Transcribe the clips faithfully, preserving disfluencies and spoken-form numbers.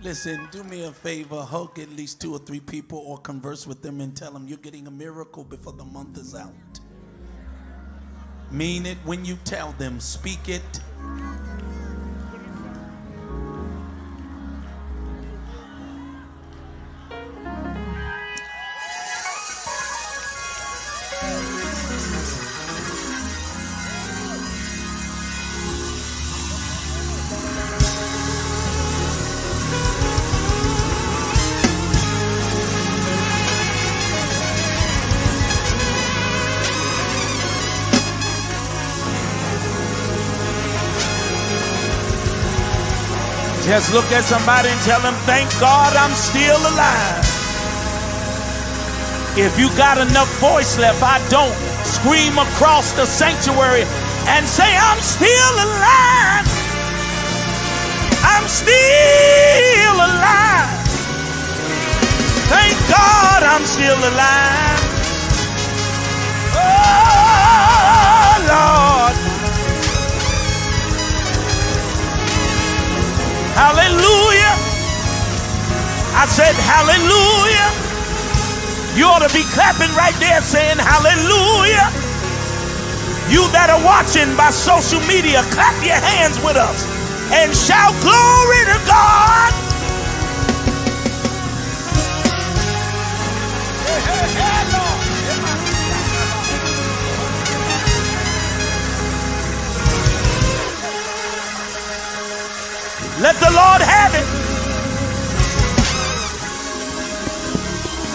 Listen, do me a favor, hug at least two or three people or converse with them and tell them you're getting a miracle before the month is out. Mean it when you tell them, speak it. Just look at somebody and tell them, thank God I'm still alive. If you got enough voice left, I don't, scream across the sanctuary and say, I'm still alive. I'm still alive. Thank God I'm still alive. Oh, Lord. Hallelujah. I said hallelujah. You ought to be clapping right there saying hallelujah. You that are watching by social media, clap your hands with us and shout glory to God. Hey, hey, hey, Lord. Let the Lord have it.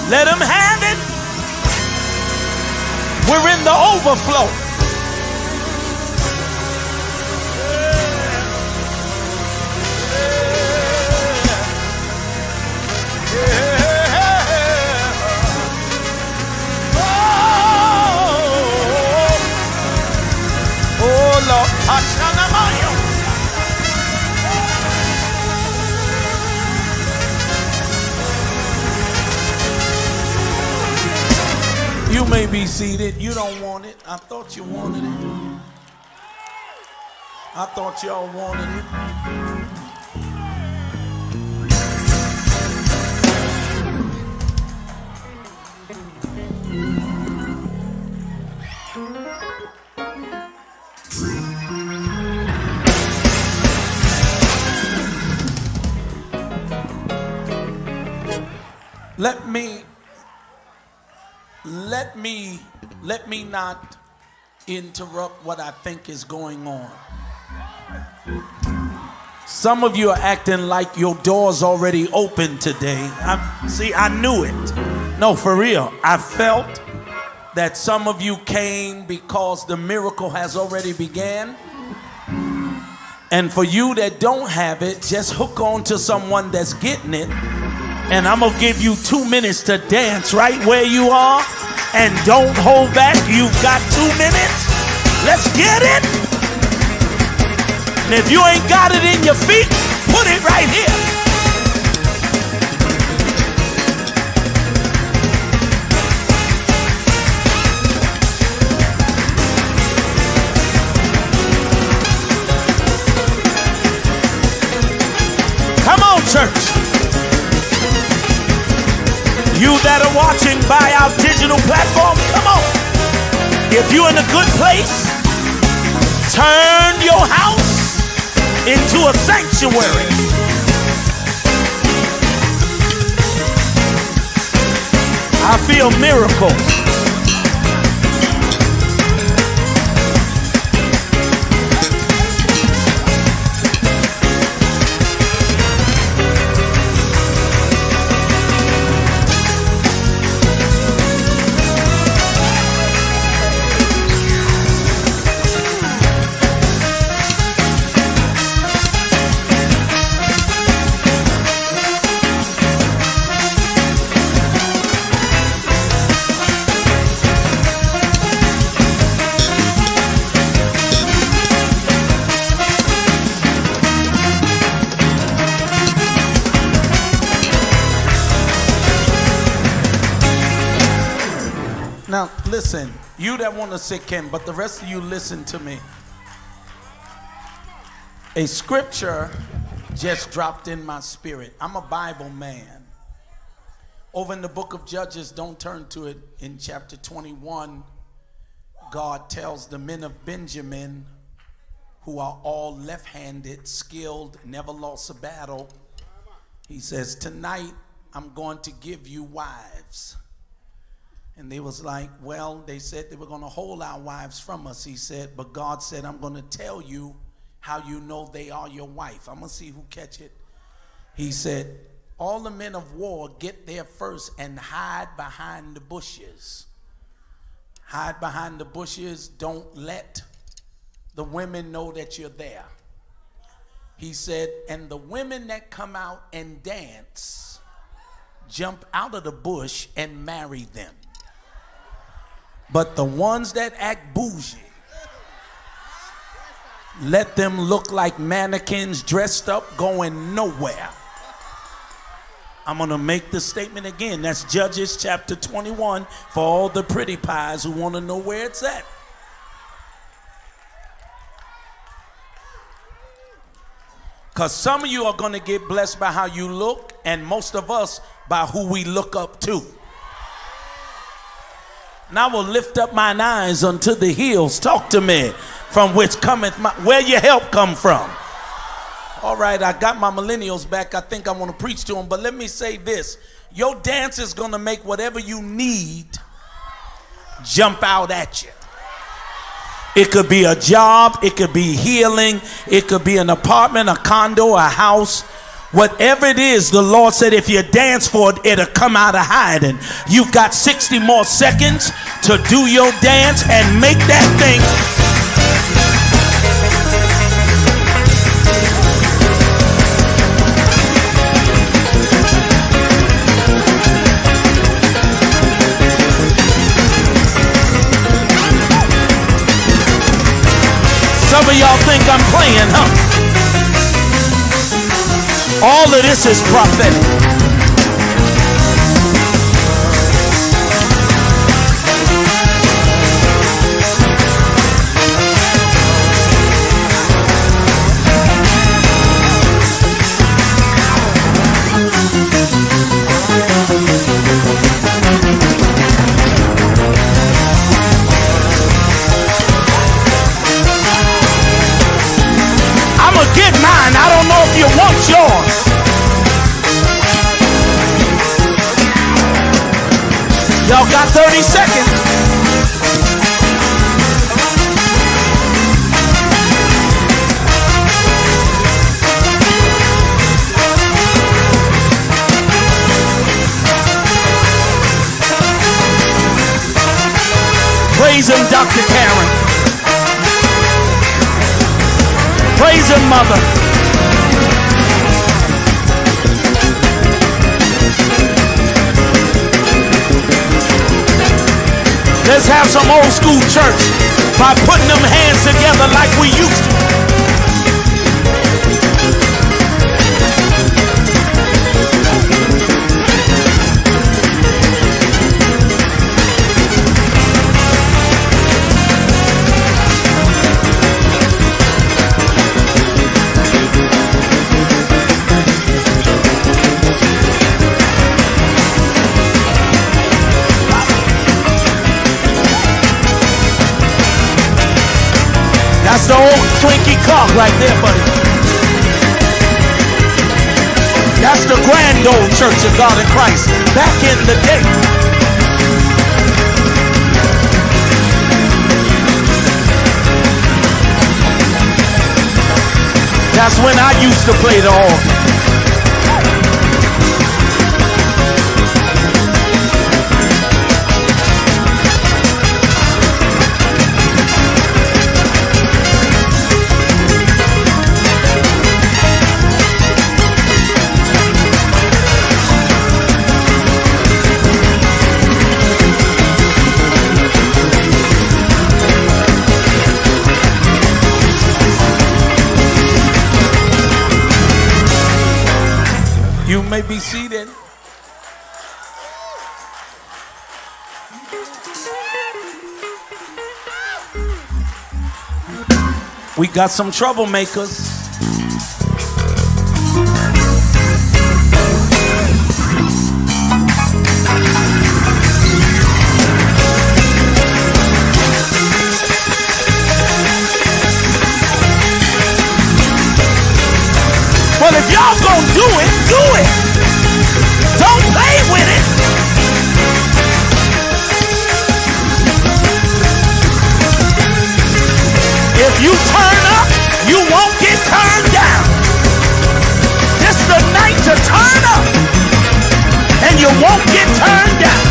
Let him have it. We're in the overflow. Oh, oh Lord, Hashanah. You may be seated. You don't want it. I thought you wanted it. I thought y'all wanted it. Let me Let me, let me not interrupt what I think is going on. Some of you are acting like your door's already open today. I, see, I knew it. No, for real. I felt that some of you came because the miracle has already began. And for you that don't have it, just hook on to someone that's getting it. And I'm going to give you two minutes to dance right where you are. And don't hold back. You've got two minutes. Let's get it. And if you ain't got it in your feet, put it right here. Come on, church. You that are watching by our digital platform, come on. If you're in a good place, turn your house into a sanctuary. I feel miracles. Listen, you that want to sit can, but the rest of you listen to me. A scripture just dropped in my spirit. I'm a Bible man. Over in the book of Judges, don't turn to it, in chapter twenty-one, God tells the men of Benjamin, who are all left-handed, skilled, never lost a battle, he says, tonight I'm going to give you wives. And they was like, well, they said they were going to hold our wives from us, he said, but God said, I'm going to tell you how you know they are your wife. I'm going to see who catch it. He said, all the men of war get there first and hide behind the bushes. Hide behind the bushes. Don't let the women know that you're there. He said, and the women that come out and dance, jump out of the bush and marry them. But the ones that act bougie, let them look like mannequins dressed up going nowhere. I'm going to make the statement again. That's Judges chapter twenty-one for all the pretty pies who want to know where it's at. Because some of you are going to get blessed by how you look, and most of us by who we look up to. And I will lift up mine eyes unto the hills. Talk to me. From which cometh my... Where your help come from? All right, I got my millennials back. I think I want to preach to them. But let me say this. Your dance is going to make whatever you need jump out at you. It could be a job. It could be healing. It could be an apartment, a condo, a house. Whatever it is, the Lord said, if you dance for it, it'll come out of hiding. You've got sixty more seconds to do your dance and make that thing. Some of y'all think I'm playing, huh? All of this is prophetic. I'm gonna get mine. I don't know if you want yours. Y'all got thirty seconds. Praise him, Doctor Karen. Praise him, Mother. Let's have some old school church by putting them hands together like we used to. That's the old Twinkie cock right there, buddy. That's the grand old Church of God in Christ back in the day. That's when I used to play the organ. You may be seated. We got some troublemakers. But if y'all gonna do it, do it. Don't play with it. If you turn up, you won't get turned down. This is the night to turn up, and you won't get turned down.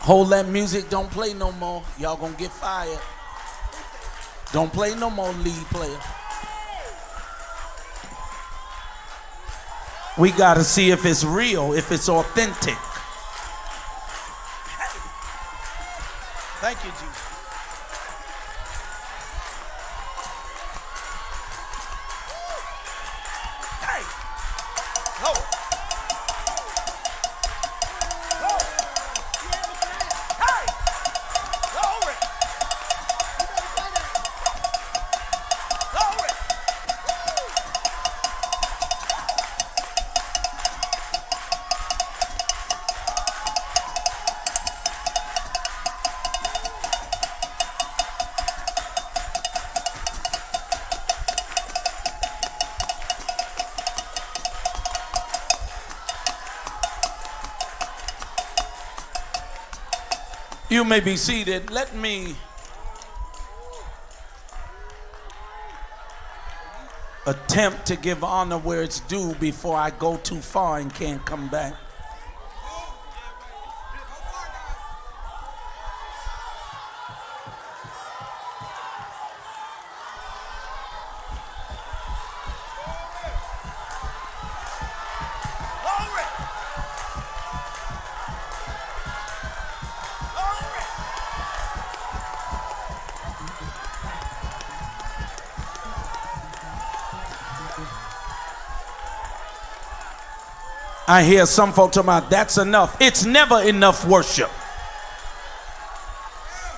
Hold that music, don't play no more. Y'all gonna get fired. Don't play no more, lead player. We gotta see if it's real, if it's authentic. Thank you, Jesus. You may be seated. Let me attempt to give honor where it's due before I go too far and can't come back. I hear some folks talking about that's enough. It's never enough worship.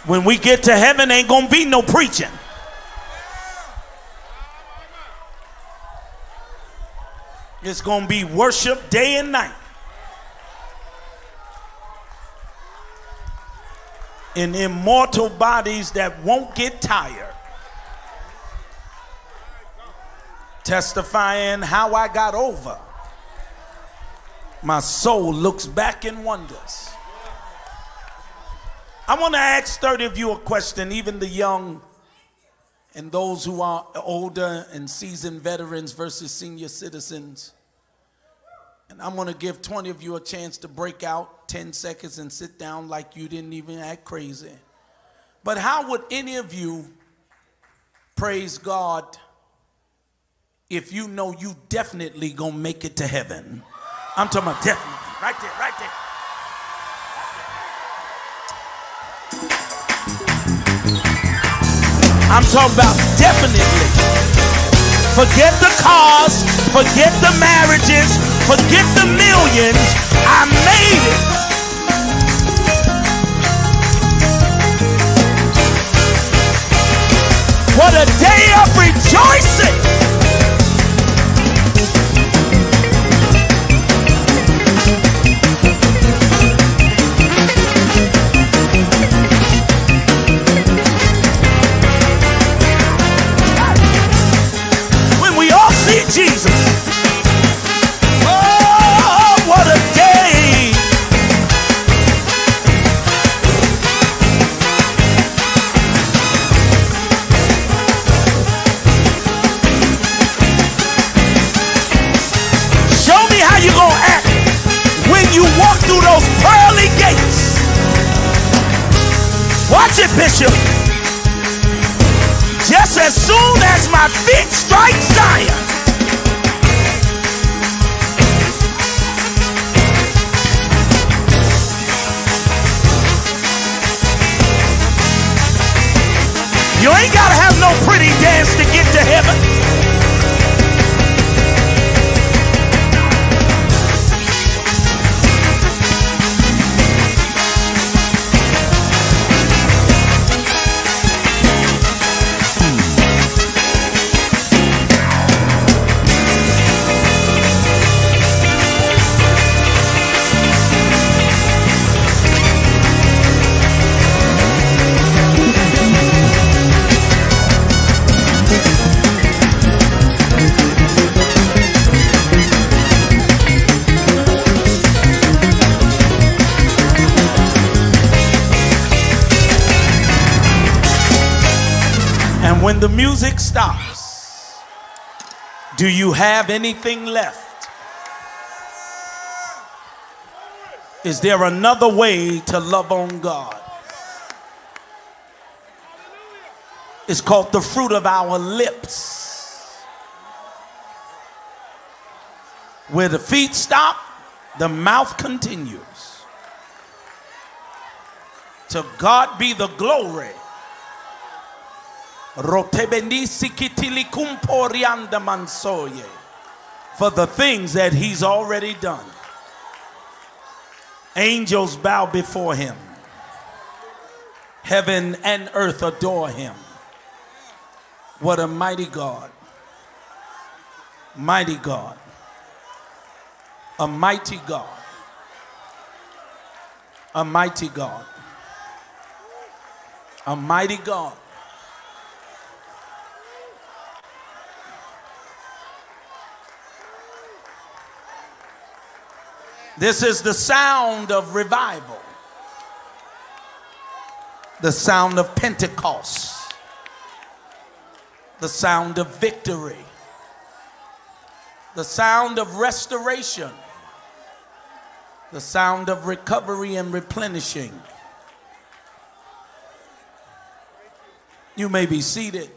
When we get to heaven, ain't gonna be no preaching. It's gonna be worship day and night. In immortal bodies that won't get tired. Testifying how I got over. My soul looks back and wonders. I want to ask thirty of you a question, even the young and those who are older and seasoned veterans versus senior citizens. And I'm going to give twenty of you a chance to break out ten seconds and sit down like you didn't even act crazy. But how would any of you praise God if you know you definitely going to make it to heaven? I'm talking about definitely. Right there, right there. I'm talking about definitely. Forget the cars, forget the marriages, forget the millions. I made it. What a day of rejoicing! Jesus. Oh, what a day. Show me how you're going to act when you walk through those pearly gates. Watch it, Bishop. Just as soon as my feet strike Zion. You ain't got to have no pretty dance to get to heaven. When the music stops, do you have anything left? Is there another way to love on God? It's called the fruit of our lips. Where the feet stop, the mouth continues. To God be the glory. For the things that he's already done. Angels bow before him. Heaven and earth adore him. What a mighty God. Mighty God. A mighty God. A mighty God. A mighty God. This is the sound of revival. The sound of Pentecost. The sound of victory. The sound of restoration. The sound of recovery and replenishing. You may be seated.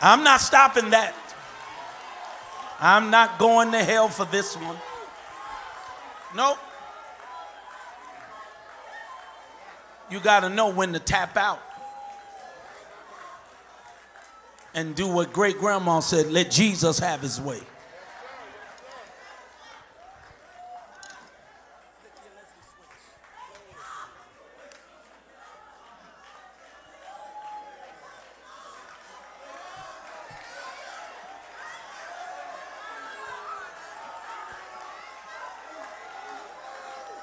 I'm not stopping that. I'm not going to hell for this one. Nope. You got to know when to tap out. And do what great grandma said, let Jesus have his way.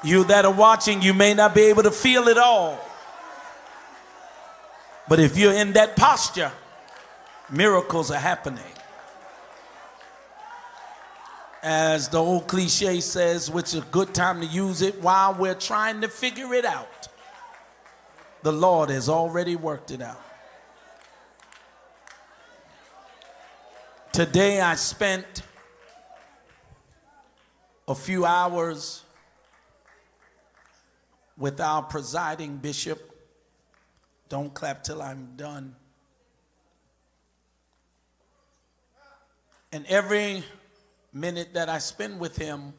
You that are watching, you may not be able to feel it all. But if you're in that posture, miracles are happening. As the old cliche says, which is a good time to use it while we're trying to figure it out. The Lord has already worked it out. Today I spent a few hours with our presiding bishop. Don't clap till I'm done. And every minute that I spend with him,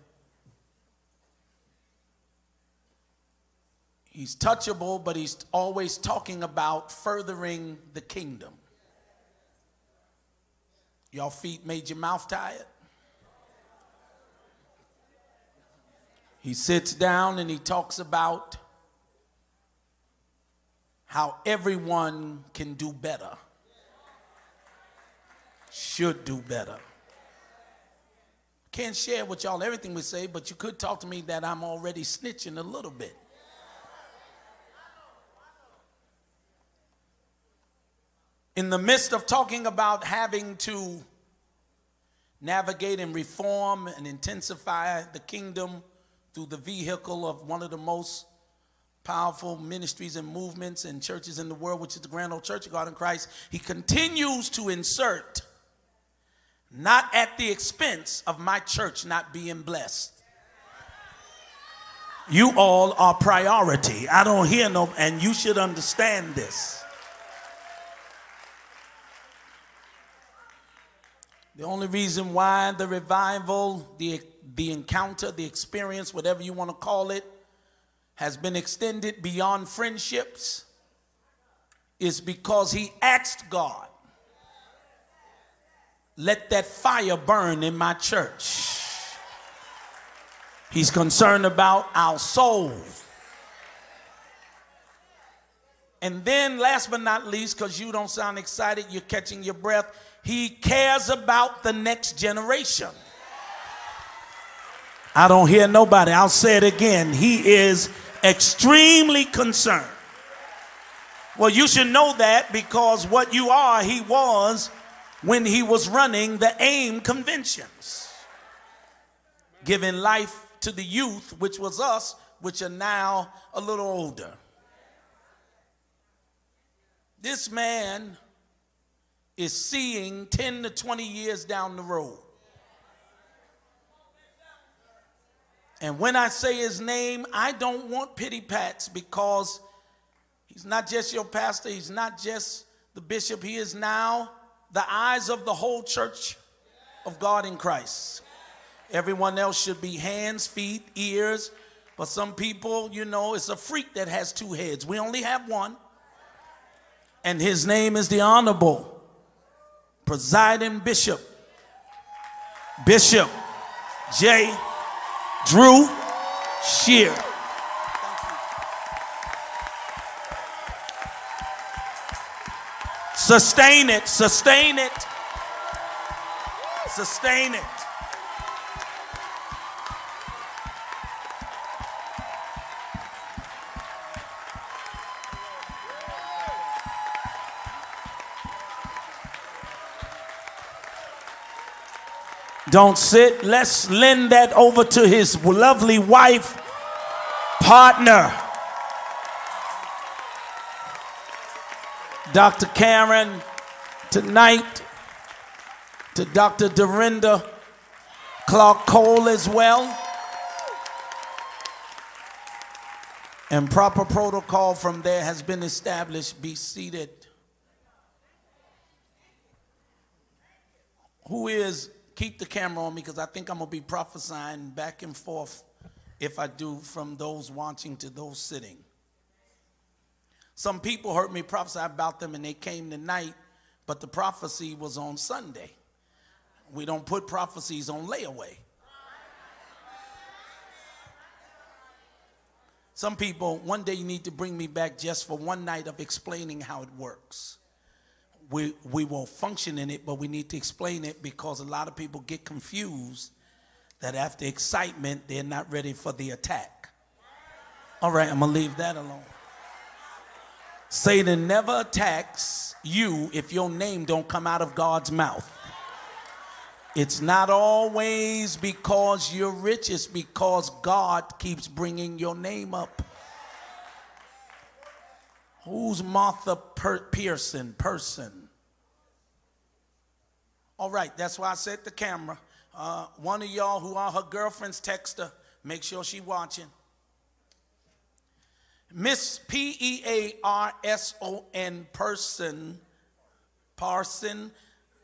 he's touchable, but he's always talking about furthering the kingdom. Y'all feet made your mouth tired? He sits down and he talks about how everyone can do better, should do better. Can't share with y'all everything we say, but you could talk to me that I'm already snitching a little bit. In the midst of talking about having to navigate and reform and intensify the kingdom through the vehicle of one of the most powerful ministries and movements and churches in the world, which is the Grand Old Church of God in Christ, he continues to insert, not at the expense of my church not being blessed. You all are priority. I don't hear no, and you should understand this. The only reason why the revival, the, the encounter, the experience, whatever you want to call it, has been extended beyond friendships is because he asked God, let that fire burn in my church. He's concerned about our soul. And then last but not least, because you don't sound excited, you're catching your breath, he cares about the next generation. I don't hear nobody. I'll say it again. He is extremely concerned. Well, you should know that because what you are, he was when he was running the A I M conventions, giving life to the youth, which was us, which are now a little older. This man is seeing ten to twenty years down the road. And when I say his name, I don't want pity pats, because he's not just your pastor, he's not just the bishop, he is now the eyes of the whole church of God in Christ. Everyone else should be hands, feet, ears, but some people, you know, it's a freak that has two heads. We only have one. And his name is the Honorable Presiding Bishop, Bishop J. Drew Shear. Thank you. Sustain it, sustain it, sustain it. Don't sit. Let's lend that over to his lovely wife, partner, Doctor Karen, tonight, to Doctor Dorinda Clark Cole as well. And proper protocol from there has been established. Be seated. Who is... Keep the camera on me, because I think I'm going to be prophesying back and forth, if I do, from those watching to those sitting. Some people heard me prophesy about them and they came tonight, but the prophecy was on Sunday. We don't put prophecies on layaway. Some people, one day you need to bring me back just for one night of explaining how it works. We, we will function in it, but we need to explain it, because a lot of people get confused that after excitement, they're not ready for the attack. All right, I'm going to leave that alone. Satan never attacks you if your name don't come out of God's mouth. It's not always because you're rich. It's because God keeps bringing your name up. Who's Martha Pearson? Person. All right, that's why I set the camera. Uh, one of y'all who are her girlfriends, text her. Make sure she's watching. Miss P E A R S O N, Person. Parson.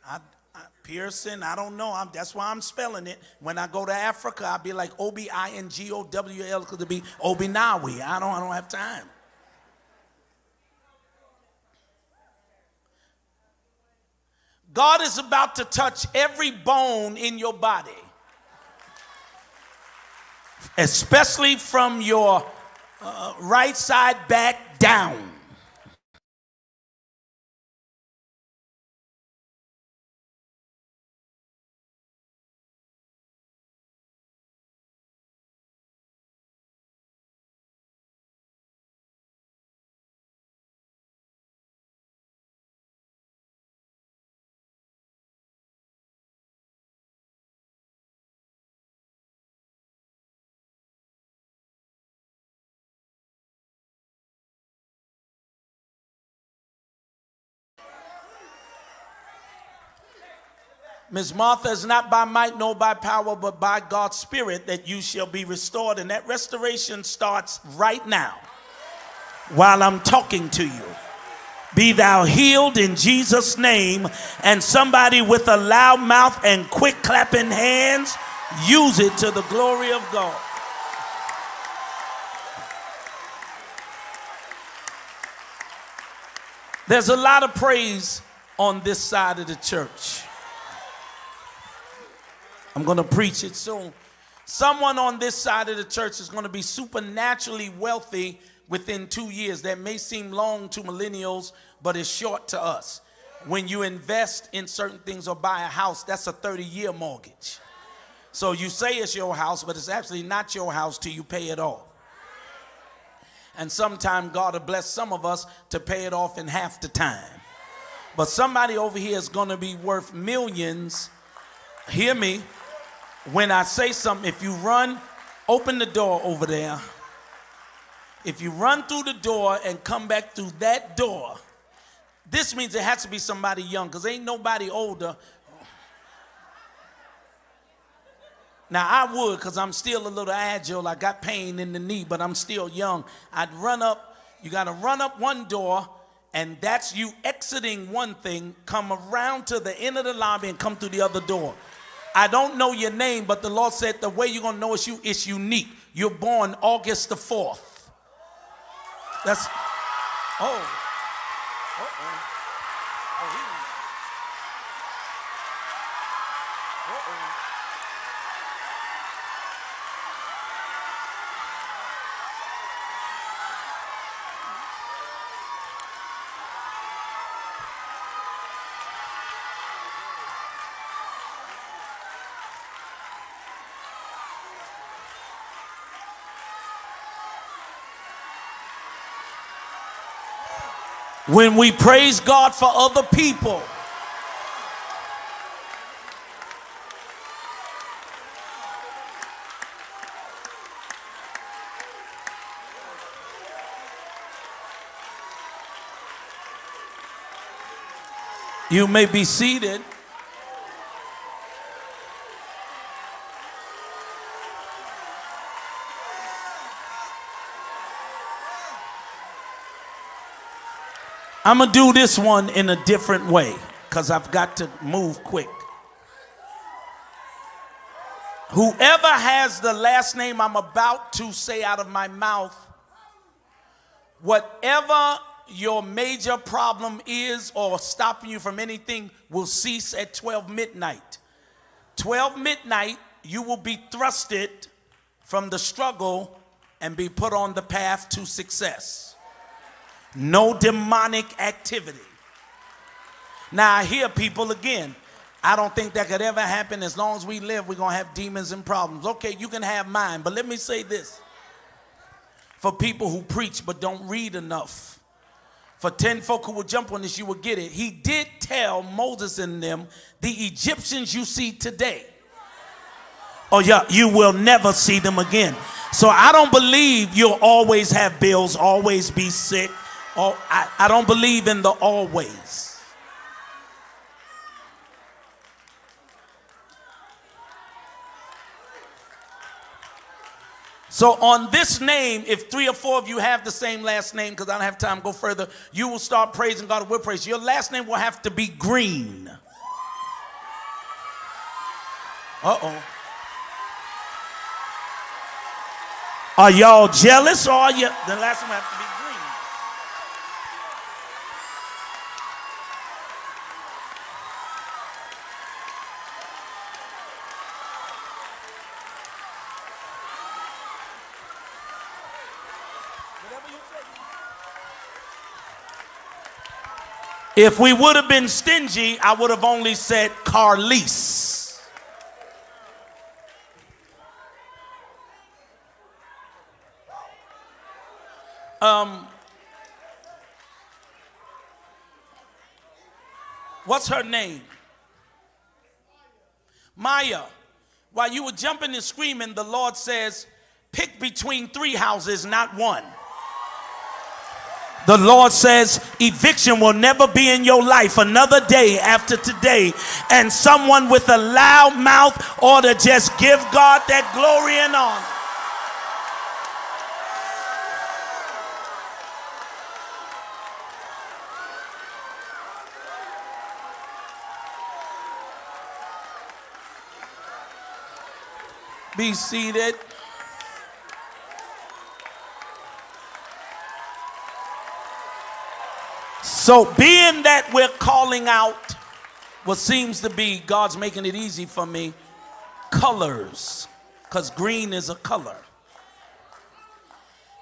I, I, Pearson, I don't know. I'm, that's why I'm spelling it. When I go to Africa, I'll be like O B I N G O W L, because it'll be Obinawi. I don't, I don't have time. God is about to touch every bone in your body, especially from your uh, right side back down. Miss Martha, is not by might nor by power, but by God's Spirit that you shall be restored. And that restoration starts right now while I'm talking to you. Be thou healed in Jesus' name. And somebody with a loud mouth and quick clapping hands, use it to the glory of God. There's a lot of praise on this side of the church. I'm going to preach it soon. Someone on this side of the church is going to be supernaturally wealthy within two years. That may seem long to millennials, but it's short to us. When you invest in certain things or buy a house, that's a thirty-year mortgage. So you say it's your house, but it's actually not your house till you pay it off. And sometime God will bless some of us to pay it off in half the time. But somebody over here is going to be worth millions. Hear me. When I say something, if you run, open the door over there. If you run through the door and come back through that door, this means it has to be somebody young, because ain't nobody older. Now, I would, because I'm still a little agile. I got pain in the knee, but I'm still young. I'd run up. You got to run up one door, and that's you exiting one thing, come around to the end of the lobby and come through the other door. I don't know your name, but the Lord said the way you're going to know it's you, it's unique. You're born August the fourth. That's, oh. Uh-oh. Oh, he When we praise God for other people, you may be seated. I'm going to do this one in a different way because I've got to move quick. Whoever has the last name I'm about to say out of my mouth, whatever your major problem is or stopping you from anything will cease at twelve midnight. twelve midnight, you will be thrusted from the struggle and be put on the path to success. No demonic activity. Now, I hear people again, I don't think that could ever happen. As long as we live, we're going to have demons and problems. Okay, you can have mine, but let me say this. For people who preach but don't read enough, for ten folk who will jump on this, you will get it. He did tell Moses and them, the Egyptians you see today, oh yeah, you will never see them again. So I don't believe you'll always have bills, always be sick. Oh, I, I don't believe in the always. So on this name, if three or four of you have the same last name, because I don't have time to go further, you will start praising God. We'll praise. Your last name will have to be Green. Uh-oh. Are y'all jealous or are you? The last name will have to be Green. If we would have been stingy, I would have only said Carlise. Um, what's her name? Maya. While you were jumping and screaming, the Lord says, pick between three houses, not one. The Lord says eviction will never be in your life another day after today. And someone with a loud mouth ought to just give God that glory and honor. Be seated. So being that we're calling out what seems to be, God's making it easy for me, colors, because green is a color.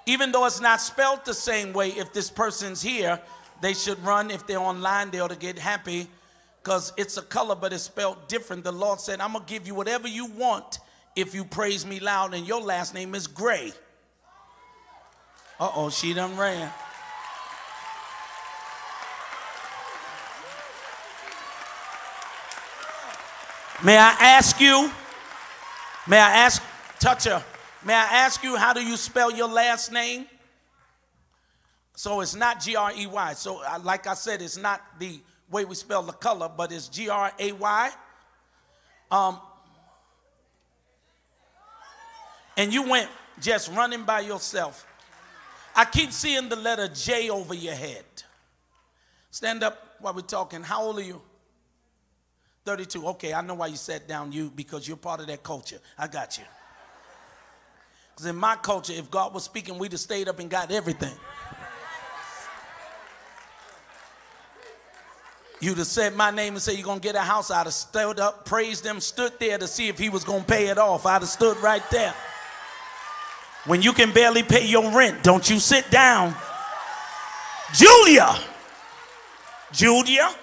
Even though it's not spelled the same way, if this person's here, they should run. If they're online, they ought to get happy because it's a color, but it's spelled different. The Lord said, I'm going to give you whatever you want if you praise me loud, and your last name is Gray. Uh-oh, she done ran. May I ask you, may I ask, touch her, may I ask you, how do you spell your last name? So it's not G R E Y. So like I said, it's not the way we spell the color, but it's G R A Y. Um, and you went just running by yourself. I keep seeing the letter J over your head. Stand up while we're talking. How old are you? thirty-two. Okay, I know why you sat down, you, because you're part of that culture. I got you. Because in my culture, if God was speaking, we'd have stayed up and got everything. You'd have said my name and said you're going to get a house. I'd have stood up, praised him, stood there to see if he was going to pay it off. I'd have stood right there. When you can barely pay your rent, don't you sit down. Julia. Julia,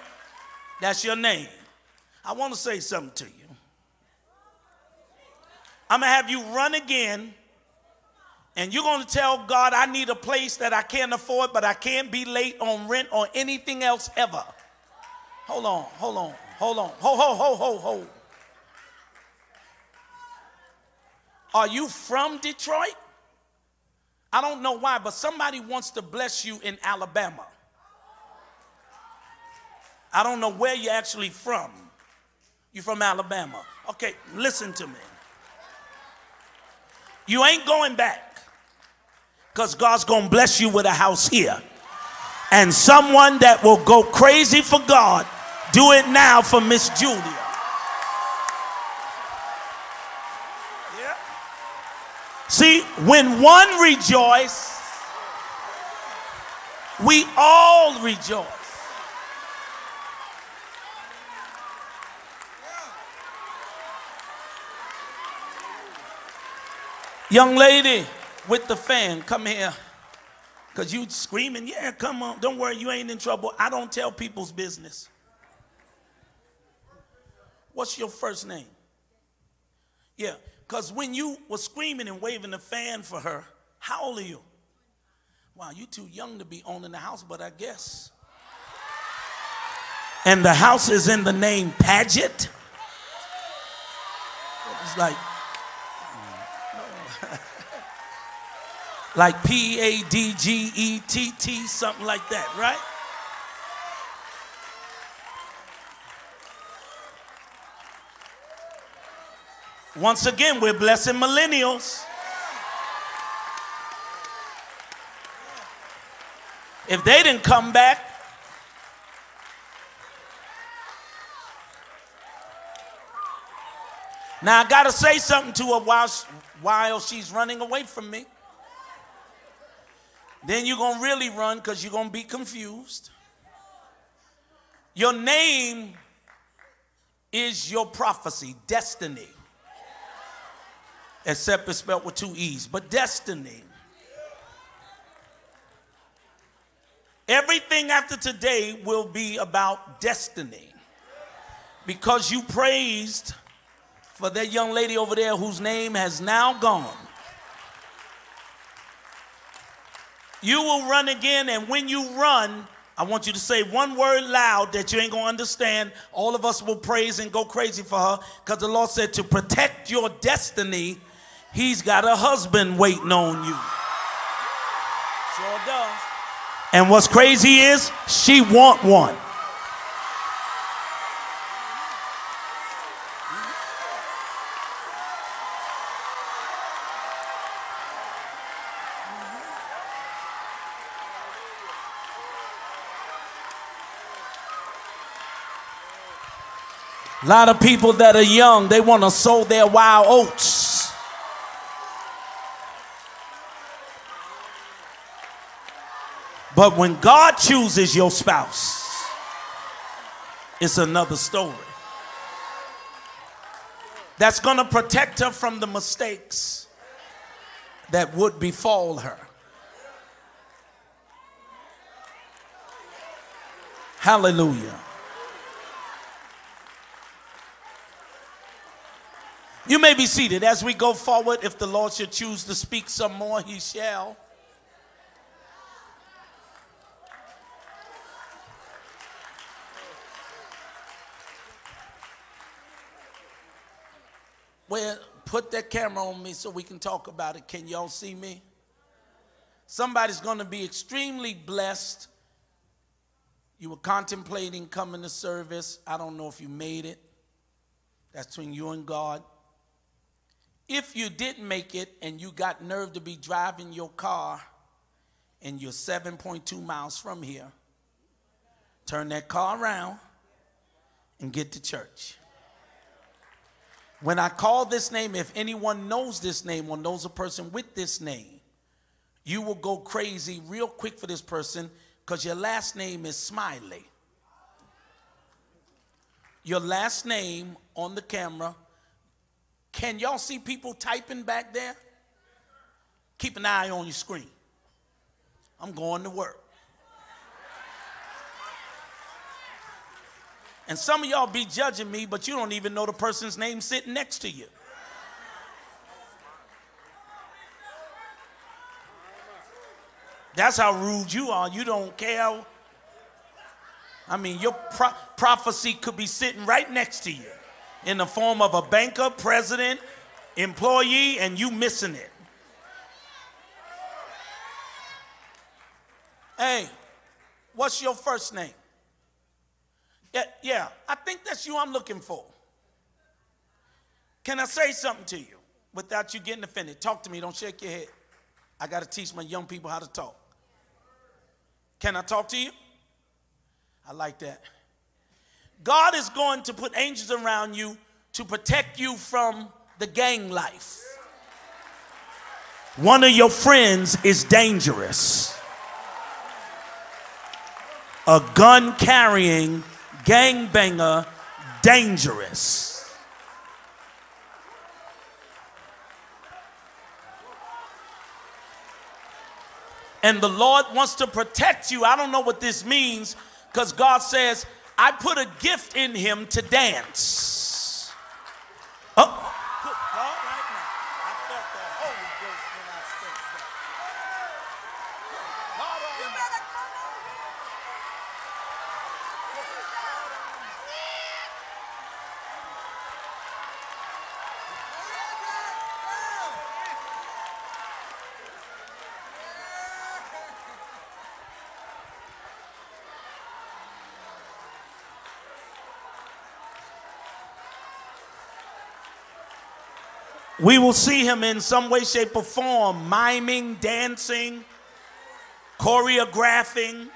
that's your name. I want to say something to you. I'm going to have you run again, and you're going to tell God, I need a place that I can't afford, but I can't be late on rent or anything else ever. Hold on, hold on, hold on. Ho, ho, ho, ho, ho. Are you from Detroit? I don't know why, but somebody wants to bless you in Alabama. I don't know where you're actually from. You're from Alabama. Okay, listen to me. You ain't going back, because God's going to bless you with a house here. And someone that will go crazy for God, do it now for Miss Julia. Yeah. See, when one rejoices, we all rejoice. Young lady with the fan, come here. Because you screaming, yeah, come on. Don't worry, you ain't in trouble. I don't tell people's business. What's your first name? Yeah, because when you were screaming and waving the fan for her, how old are you? Wow, you too young to be owning the house, but I guess. And the house is in the name Paget. It's like. Like P A D G E T T, something like that, right? Once again, we're blessing millennials. If they didn't come back, now I gotta say something to her while while she's running away from me. Then you're going to really run because you're going to be confused. Your name is your prophecy, destiny. Except it's spelled with two E's, but destiny. Everything after today will be about destiny. Because you praised for that young lady over there whose name has now gone. You will run again, and when you run, I want you to say one word loud that you ain't going to understand. All of us will praise and go crazy for her, because the Lord said to protect your destiny, he's got a husband waiting on you. Sure does. And what's crazy is she want one. A lot of people that are young, they want to sow their wild oats. But when God chooses your spouse, it's another story. That's going to protect her from the mistakes that would befall her. Hallelujah. You may be seated as we go forward. If the Lord should choose to speak some more, he shall. Well, put that camera on me so we can talk about it. Can y'all see me? Somebody's going to be extremely blessed. You were contemplating coming to service. I don't know if you made it. That's between you and God. If you didn't make it and you got nerve to be driving your car and you're seven point two miles from here, turn that car around and get to church. When I call this name, if anyone knows this name or knows a person with this name, you will go crazy real quick for this person because your last name is Smiley. Your last name on the camera. Can y'all see people typing back there? Keep an eye on your screen. I'm going to work. And some of y'all be judging me, but you don't even know the person's name sitting next to you. That's how rude you are. You don't care. I mean, your pro prophecy could be sitting right next to you, in the form of a banker, president, employee, and you missing it. Hey, what's your first name? Yeah, yeah, I think that's you I'm looking for. Can I say something to you without you getting offended? Talk to me, don't shake your head. I got to teach my young people how to talk. Can I talk to you? I like that. God is going to put angels around you to protect you from the gang life. One of your friends is dangerous. A gun-carrying gangbanger, dangerous. And the Lord wants to protect you. I don't know what this means because God says, I put a gift in him to dance. Oh. Good God, right now. I felt the Holy Ghost when I stepped back. Hold on. You better come over here. We will see him in some way, shape, or form, miming, dancing, choreographing.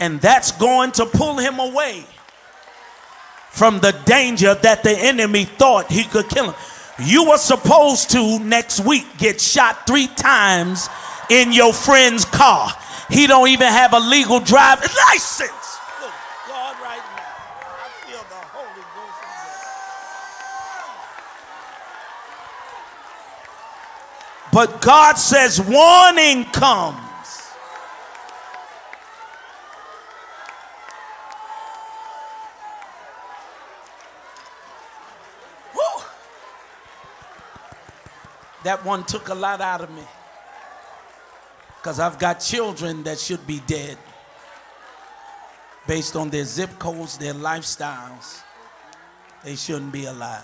And that's going to pull him away from the danger that the enemy thought he could kill him. You were supposed to next week get shot three times in your friend's car. He don't even have a legal driver's license. But God says warning comes. Woo. That one took a lot out of me. Because I've got children that should be dead. Based on their zip codes, their lifestyles, they shouldn't be alive.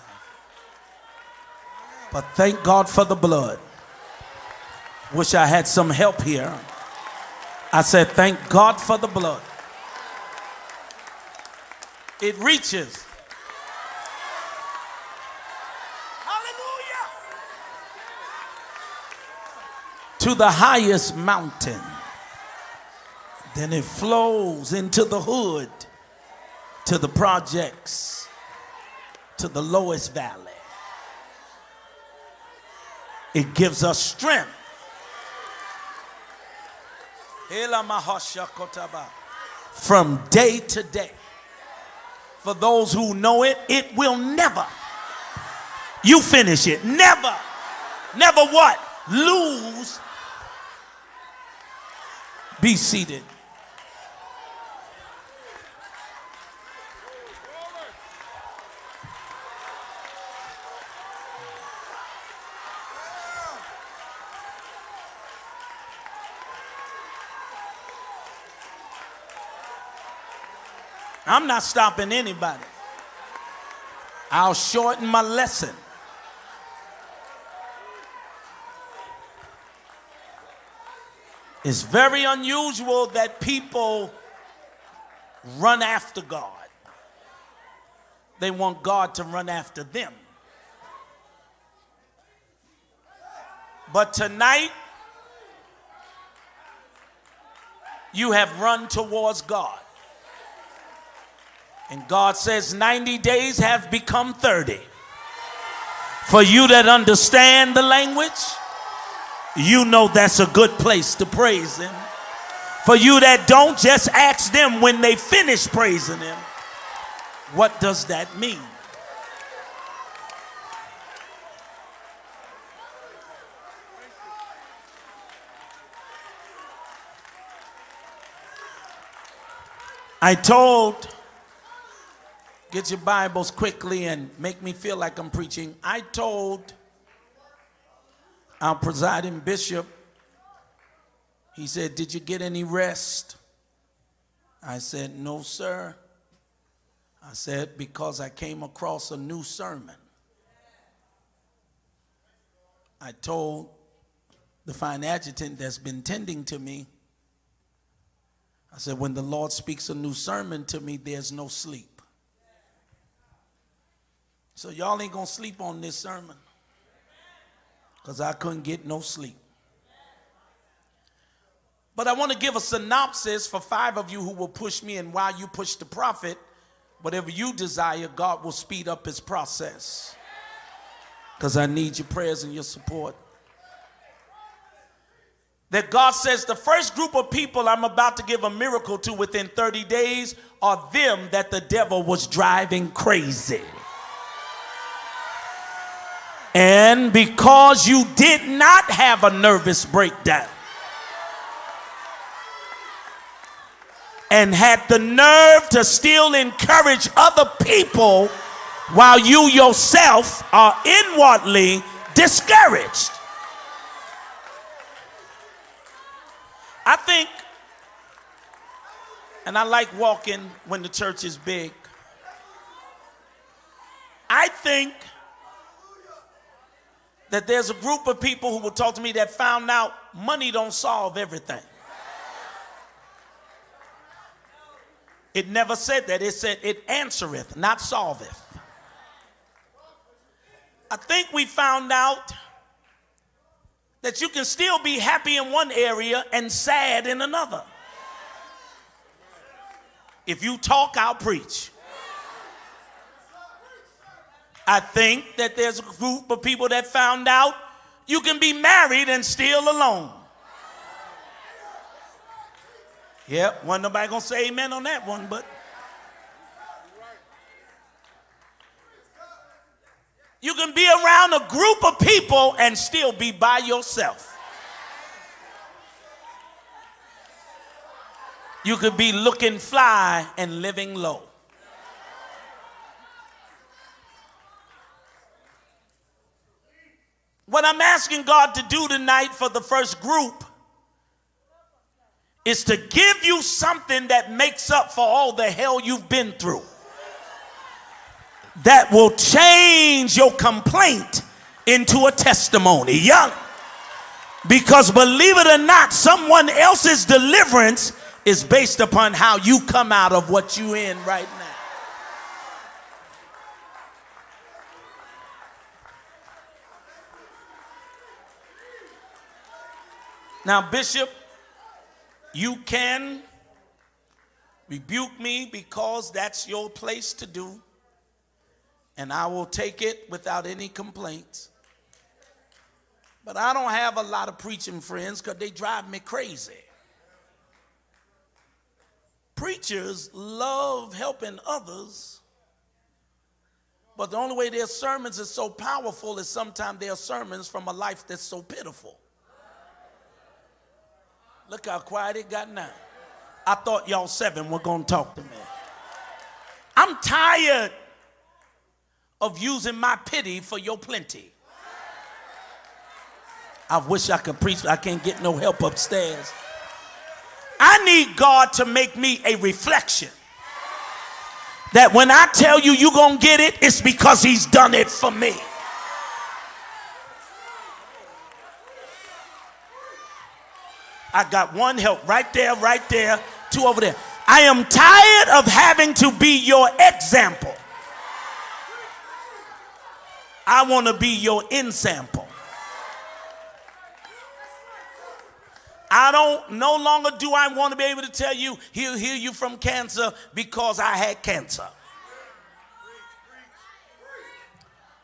But thank God for the blood. Wish I had some help here. I said, thank God for the blood. It reaches. Hallelujah. To the highest mountain. Then it flows into the hood, to the projects, to the lowest valley. It gives us strength From day to day. For those who know it, it will never. You finish it. Never. Never what? Lose. Be seated. I'm not stopping anybody. I'll shorten my lesson. It's very unusual that people run after God. They want God to run after them. But tonight, you have run towards God. And God says ninety days have become thirty. For you that understand the language, you know that's a good place to praise him. For you that don't, just ask them when they finish praising him, what does that mean? I told, get your Bibles quickly and make me feel like I'm preaching. I told our presiding bishop, he said, did you get any rest? I said, no, sir. I said, because I came across a new sermon. I told the fine adjutant that's been tending to me, I said, when the Lord speaks a new sermon to me, there's no sleep. So y'all ain't gonna sleep on this sermon. Because I couldn't get no sleep. But I want to give a synopsis for five of you who will push me, and while you push the prophet, whatever you desire, God will speed up his process. Because I need your prayers and your support. That God says the first group of people I'm about to give a miracle to within thirty days are them that the devil was driving crazy. And because you did not have a nervous breakdown and had the nerve to still encourage other people while you yourself are inwardly discouraged. I think, and I like walking when the church is big, I think that there's a group of people who will talk to me that found out money don't solve everything. It never said that. It said it answereth, not solveth. I think we found out that you can still be happy in one area and sad in another. If you talk, I'll preach. I think that there's a group of people that found out you can be married and still alone. Yep, wasn't nobody gonna say amen on that one, but you can be around a group of people and still be by yourself. You could be looking fly and living low. What I'm asking God to do tonight for the first group is to give you something that makes up for all the hell you've been through. That will change your complaint into a testimony. Young. Because believe it or not, someone else's deliverance is based upon how you come out of what you're in right now. Now, Bishop, you can rebuke me because that's your place to do, and I will take it without any complaints. But I don't have a lot of preaching friends because they drive me crazy. preachers love helping others, but the only way their sermons is so powerful is sometimes their sermons from a life that's so pitiful. Look how quiet it got now. I thought y'all seven were going to talk to me. I'm tired of using my pity for your plenty. I wish I could preach, but I can't get no help upstairs. I need God to make me a reflection that when I tell you you're going to get it, it's because he's done it for me. I got one help right there, right there, two over there. I am tired of having to be your example. I want to be your ensample. I don't, no longer do I want to be able to tell you he'll heal you from cancer because I had cancer.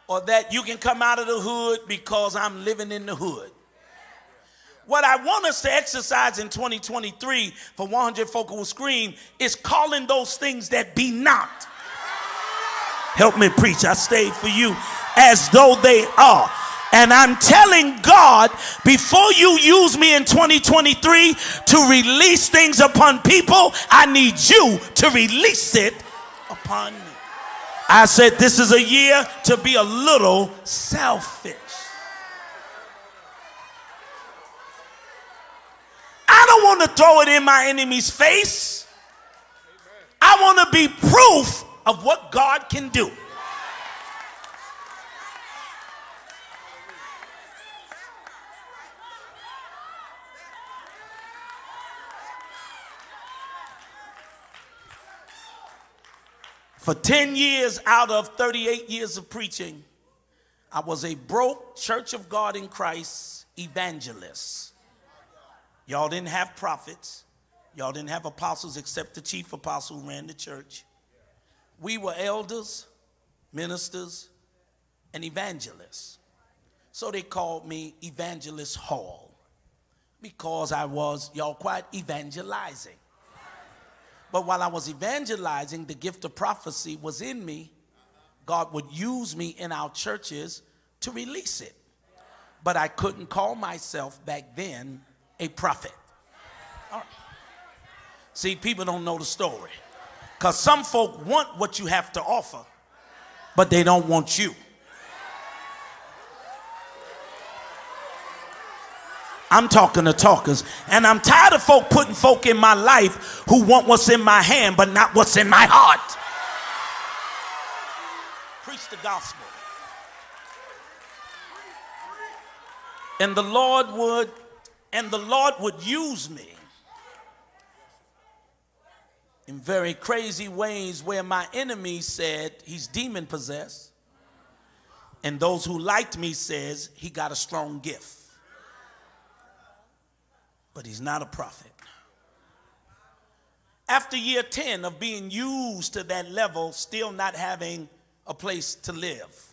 Or that you can come out of the hood because I'm living in the hood. What I want us to exercise in twenty twenty-three for one hundred Folk Who Scream is calling those things that be not. Help me preach, I stayed for you, as though they are. And I'm telling God, before you use me in twenty twenty-three to release things upon people, I need you to release it upon me. I said this is a year to be a little selfish. I don't want to throw it in my enemy's face. I want to be proof of what God can do. For ten years out of thirty-eight years of preaching, I was a broke Church of God in Christ evangelist. Y'all didn't have prophets. Y'all didn't have apostles except the chief apostle who ran the church. We were elders, ministers, and evangelists. So they called me Evangelist Hall because I was, y'all quiet, evangelizing. But while I was evangelizing, the gift of prophecy was in me. God would use me in our churches to release it. But I couldn't call myself back then a prophet. All right. See, people don't know the story. Because some folk want what you have to offer, but they don't want you. I'm talking to talkers, and I'm tired of folk putting folk in my life who want what's in my hand but not what's in my heart. Preach the gospel. And the Lord would, and the Lord would use me in very crazy ways where my enemy said he's demon possessed, and those who liked me says he got a strong gift. But he's not a prophet. After year ten of being used to that level, still not having a place to live,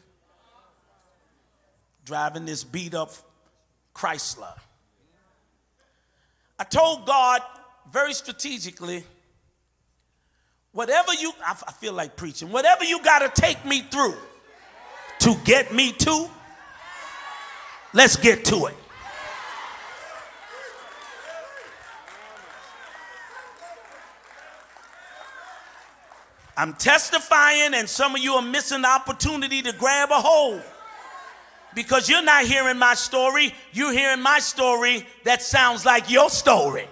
driving this beat up Chrysler, I told God very strategically, whatever you, I feel like preaching, whatever you got to take me through to get me to, let's get to it. I'm testifying, and some of you are missing the opportunity to grab a hold because you're not hearing my story. You're hearing my story that sounds like your story.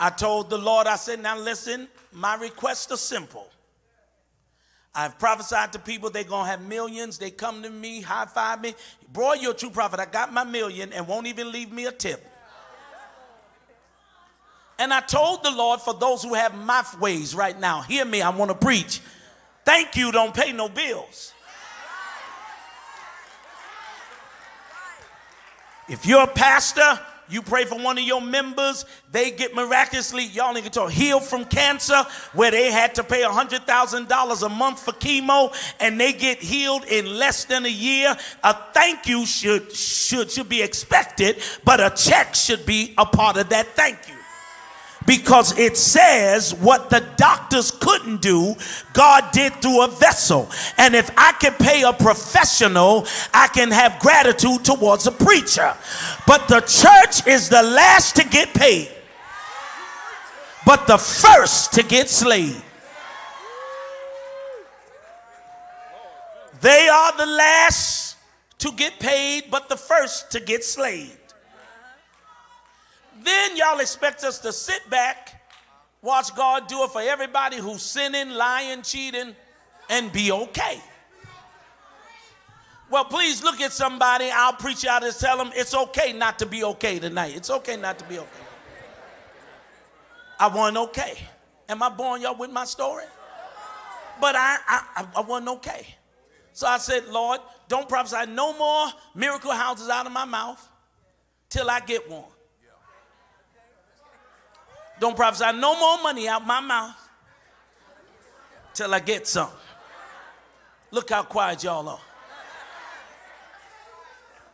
I told the Lord, I said, now listen, my requests are simple. I've prophesied to people, they're going to have millions. They come to me, high five me. Boy, you're a true prophet. I got my million and won't even leave me a tip. And I told the Lord, for those who have my ways right now, hear me, I want to preach. Thank you, don't pay no bills. If you're a pastor, You pray for one of your members, they get miraculously, y'all ain't gonna talk, healed from cancer, where they had to pay one hundred thousand dollars a month for chemo, and they get healed in less than a year. A thank you should, should, should be expected, but a check should be a part of that thank you. Because it says what the doctors couldn't do, God did through a vessel. And if I can pay a professional, I can have gratitude towards a preacher. But the church is the last to get paid, but the first to get slayed. They are the last to get paid, but the first to get slayed. Then y'all expect us to sit back, watch God do it for everybody who's sinning, lying, cheating, and be okay. Well, please look at somebody. I'll preach out and tell them it's okay not to be okay tonight. It's okay not to be okay. I wasn't okay. Am I boring y'all with my story? But I, I, I wasn't okay. So I said, Lord, don't prophesy no more miracle houses out of my mouth till I get one. Don't prophesy no more money out my mouth till I get some. Look how quiet y'all are.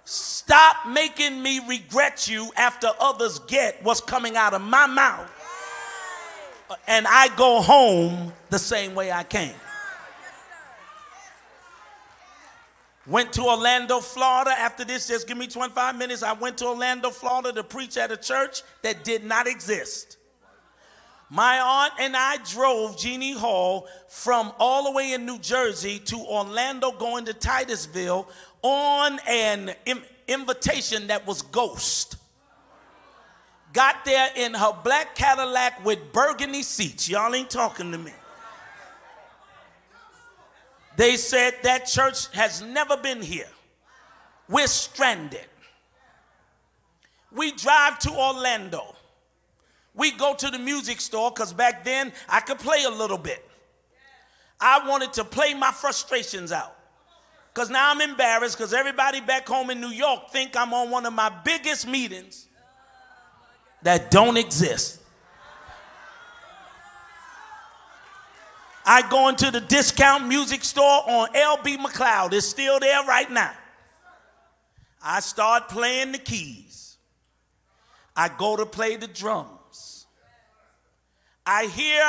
Stop making me regret you after others get what's coming out of my mouth. And I go home the same way I came. Went to Orlando, Florida. After this, just give me twenty-five minutes. I went to Orlando, Florida to preach at a church that did not exist. My aunt and I drove Jeannie Hall from all the way in New Jersey to Orlando, going to Titusville on an im- invitation that was ghost. Got there in her black Cadillac with burgundy seats. Y'all ain't talking to me. They said that church has never been here. We're stranded. We drive to Orlando. We go to the music store, because back then I could play a little bit. I wanted to play my frustrations out, because now I'm embarrassed, because everybody back home in New York think I'm on one of my biggest meetings that don't exist. I go into the discount music store on L B McLeod. It's still there right now. I start playing the keys. I go to play the drums. I hear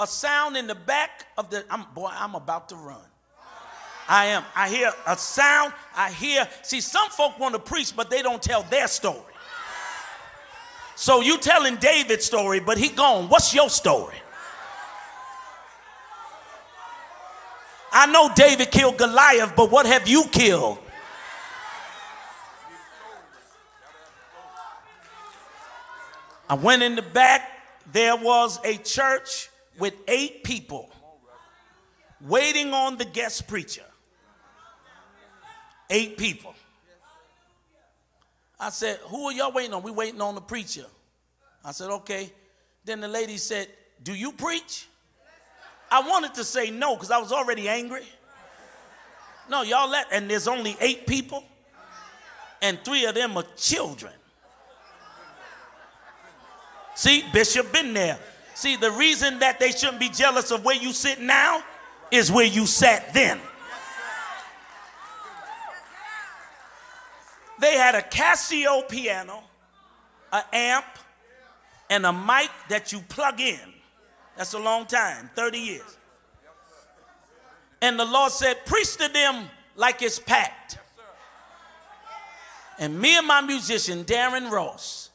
a sound in the back of the, I'm, boy, I'm about to run. I am. I hear a sound. I hear, see, some folk want to preach, but they don't tell their story. So you telling David's story, but he gone. What's your story? I know David killed Goliath, but what have you killed? I went in the back. There was a church with eight people waiting on the guest preacher. Eight people. I said, who are y'all waiting on? We waiting on the preacher. I said, okay. Then the lady said, do you preach? I wanted to say no, because I was already angry. No, y'all let, and there's only eight people, and three of them are children. See, Bishop been there. See, the reason that they shouldn't be jealous of where you sit now is where you sat then. They had a Casio piano, an amp, and a mic that you plug in. That's a long time, thirty years. And the Lord said, preach to them like it's packed. And me and my musician, Darren Ross,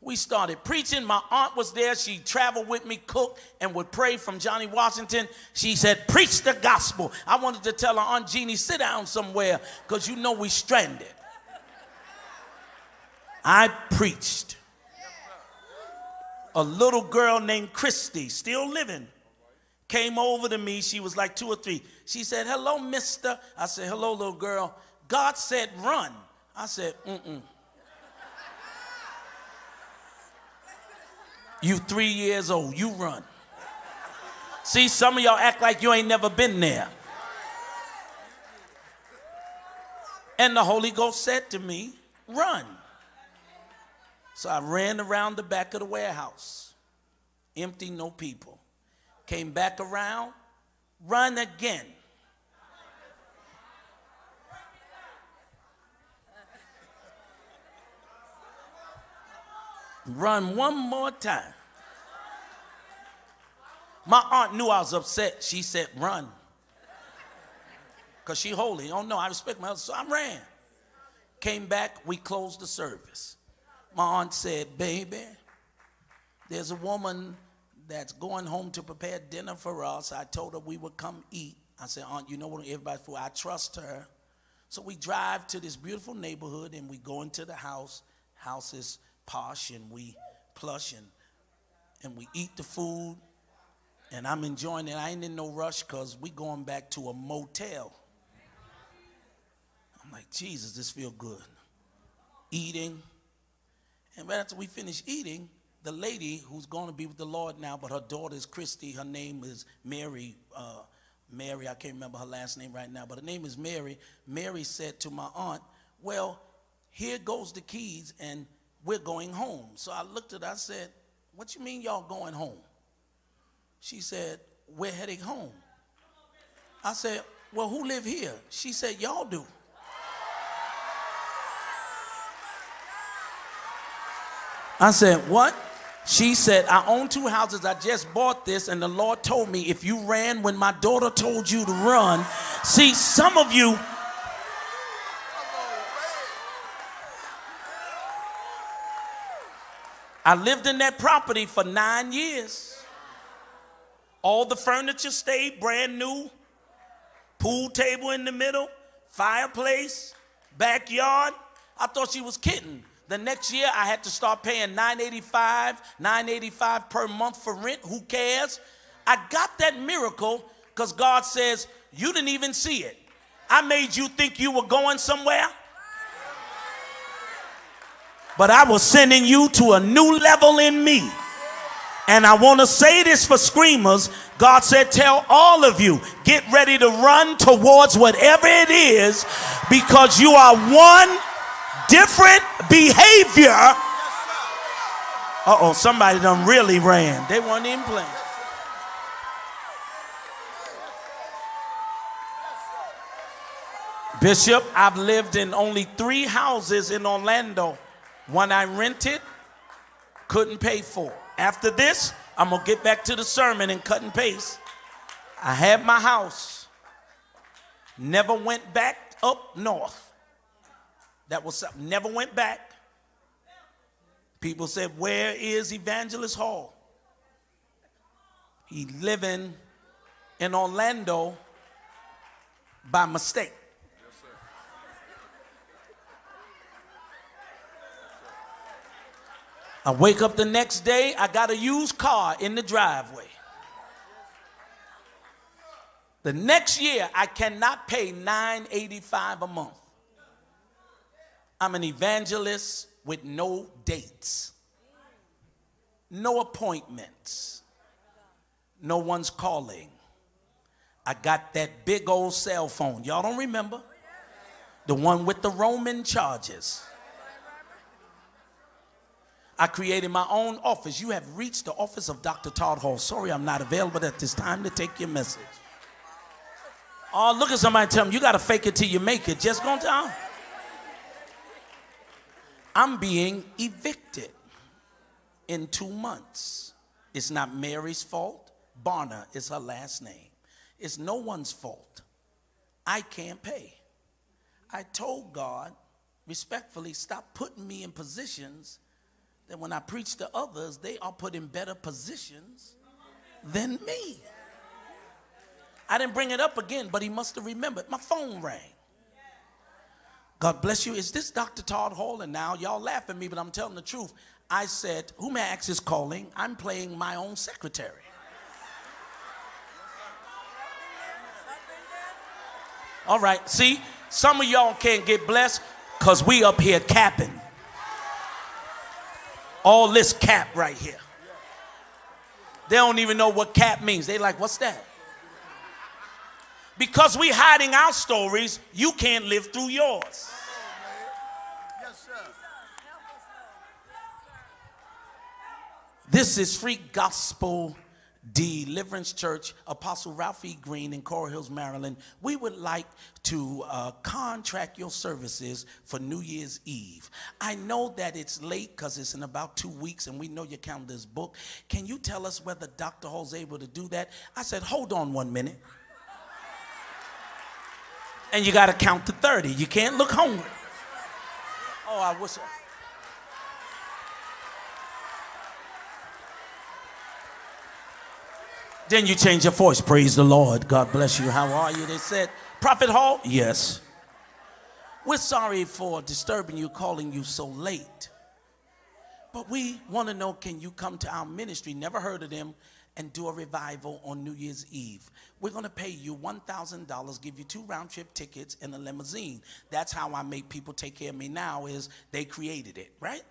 we started preaching. My aunt was there. She traveled with me, cooked, and would pray from Johnny Washington. She said, preach the gospel. I wanted to tell her, Aunt Jeannie, sit down somewhere, because you know we stranded. I preached. A little girl named Christy, still living, came over to me. She was like two or three. She said, hello, mister. I said, hello, little girl. God said, run. I said, mm-mm. You three years old, you run. See, some of y'all act like you ain't never been there. And the Holy Ghost said to me, run. So I ran around the back of the warehouse, empty, no people. Came back around, run again. Run one more time. My aunt knew I was upset. She said, run. Because she holy. Oh, no, I respect my husband. So I ran. Came back. We closed the service. My aunt said, baby, there's a woman that's going home to prepare dinner for us. I told her we would come eat. I said, aunt, you know what everybody's for. I trust her. So we drive to this beautiful neighborhood, and we go into the house. House is posh, and we plush, and, and we eat the food. And I'm enjoying it. I ain't in no rush because we going back to a motel. I'm like, Jesus, this feel good. Eating. And right after we finish eating, the lady who's going to be with the Lord now, but her daughter is Christy. Her name is Mary. Uh, Mary, I can't remember her last name right now, but her name is Mary. Mary said to my aunt, well, here goes the keys and we're going home. So I looked at her, I said, what you mean y'all going home? She said, we're heading home. I said, well, who live here? She said, y'all do. I said, what? She said, I own two houses. I just bought this, and the Lord told me if you ran when my daughter told you to run. See, some of you. I lived in that property for nine years. All the furniture stayed brand new. Pool table in the middle, fireplace, backyard. I thought she was kidding. The next year I had to start paying nine eighty-five, nine eighty-five per month for rent. Who cares? I got that miracle because God says, you didn't even see it. I made you think you were going somewhere, but I was sending you to a new level in me. And I want to say this for screamers. God said, tell all of you, get ready to run towards whatever it is, because you are one different behavior. Uh-oh, somebody done really ran. They weren't even playing. Bishop, I've lived in only three houses in Orlando. One I rented, couldn't pay for. After this, I'm going to get back to the sermon and cut and paste. I had my house. Never went back up north. That was something. Never went back. People said, where is Evangelist Hall? He living in Orlando by mistake. I wake up the next day, I got a used car in the driveway. The next year, I cannot pay nine eighty-five a month. I'm an evangelist with no dates, no appointments, no one's calling. I got that big old cell phone. Y'all don't remember? The one with the Roman charges. I created my own office. You have reached the office of Doctor Todd Hall. Sorry, I'm not available at this time to take your message. Oh, look at somebody tell me, you got to fake it till you make it. Just go down. I'm being evicted in two months. It's not Mary's fault. Barna is her last name. It's no one's fault. I can't pay. I told God, respectfully, stop putting me in positions that when I preach to others, they are put in better positions than me. I didn't bring it up again, but he must have remembered. My phone rang. God bless you. Is this Doctor Todd Hall? And now y'all laugh at me, but I'm telling the truth. I said, who may I ask is calling? I'm playing my own secretary. All right. See, some of y'all can't get blessed because we up here capping. All this cap right here. They don't even know what cap means. They like, what's that? Because we hiding our stories, you can't live through yours. Yes, sir. This is Free Gospel Deliverance Church, Apostle Ralphie Green in Coral Hills, Maryland. We would like to uh, contract your services for New Year's Eve. I know that it's late because it's in about two weeks and we know your calendar is booked. Can you tell us whether Doctor Hall's able to do that? I said, hold on one minute. And you got to count to thirty. You can't look hungry. Oh, I wish. I Then you change your voice. Praise the Lord. God bless you. How are you? They said, Prophet Hall? Yes. We're sorry for disturbing you, calling you so late. But we want to know, can you come to our ministry? Never heard of them. And do a revival on New Year's Eve. We're going to pay you one thousand dollars, give you two round-trip tickets and a limousine. That's how I make people take care of me now, is they created it, right?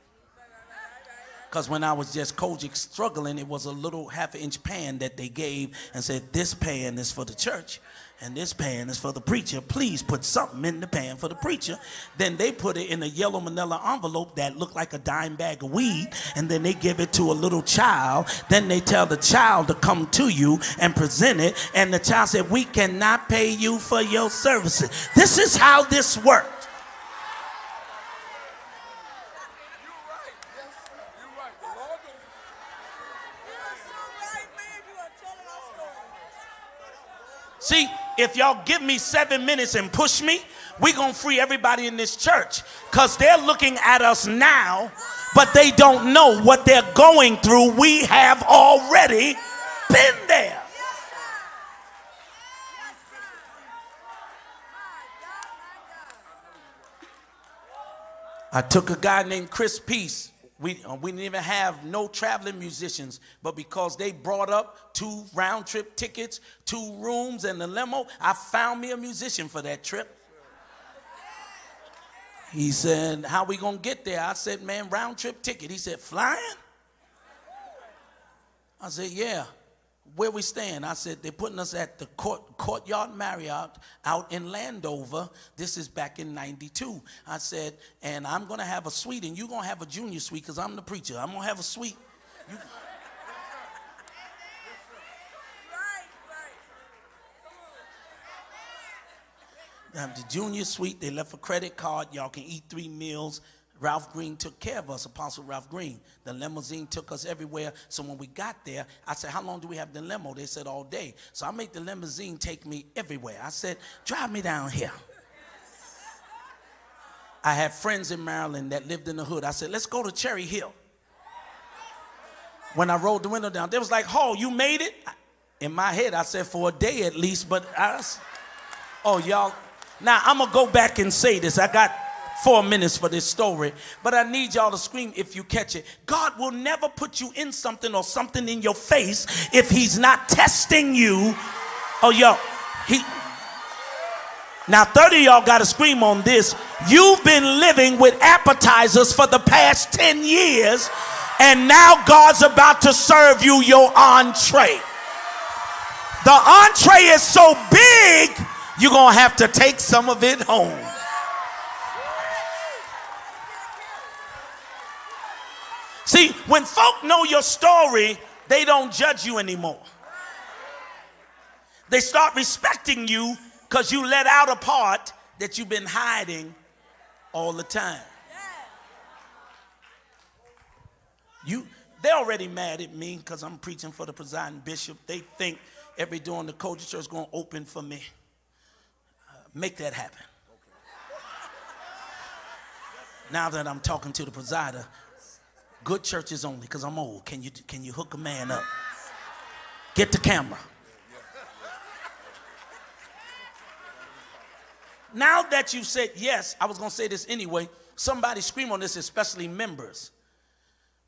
Because when I was just COGIC struggling, it was a little half-inch pan that they gave and said, this pan is for the church and this pan is for the preacher. Please put something in the pan for the preacher. Then they put it in a yellow manila envelope that looked like a dime bag of weed, and then they give it to a little child. Then they tell the child to come to you and present it, and the child said, we cannot pay you for your services. This is how this works. See, if y'all give me seven minutes and push me, we're going to free everybody in this church, because they're looking at us now, but they don't know what they're going through. We have already been there. I took a guy named Chris Peace. We, we didn't even have no traveling musicians, but because they brought up two round-trip tickets, two rooms, and the limo, I found me a musician for that trip. He said, how we gonna get there? I said, man, round-trip ticket. He said, flying? I said, yeah. Where we staying? I said, they're putting us at the court, Courtyard Marriott out in Landover. This is back in ninety-two. I said, and I'm going to have a suite, and you're going to have a junior suite because I'm the preacher. I'm going to have a suite. You... Right, right. Come on. The junior suite, they left a credit card. Y'all can eat three meals. Ralph Green took care of us, Apostle Ralph Green. The limousine took us everywhere. So when we got there, I said, how long do we have the limo? They said, all day. So I made the limousine take me everywhere. I said, drive me down here. I had friends in Maryland that lived in the hood. I said, let's go to Cherry Hill. When I rolled the window down, they was like, Hall, you made it? In my head, I said, for a day at least. But I was, oh, y'all. Now, I'm going to go back and say this. I got four minutes for this story, but I need y'all to scream if you catch it. God will never put you in something or something in your face if he's not testing you. Oh, yo, he. Now, thirty of y'all got to scream on this. You've been living with appetizers for the past ten years, and now God's about to serve you your entree. The entree is so big, you're going to have to take some of it home. See, when folk know your story, they don't judge you anymore. They start respecting you because you let out a part that you've been hiding all the time. You, they're already mad at me because I'm preaching for the presiding bishop. They think every door in the Coach Church is going to open for me. Uh, make that happen. Now that I'm talking to the presider, good churches only, because I'm old. Can you, can you hook a man up? Get the camera. Now that you said yes, I was going to say this anyway. Somebody scream on this, especially members.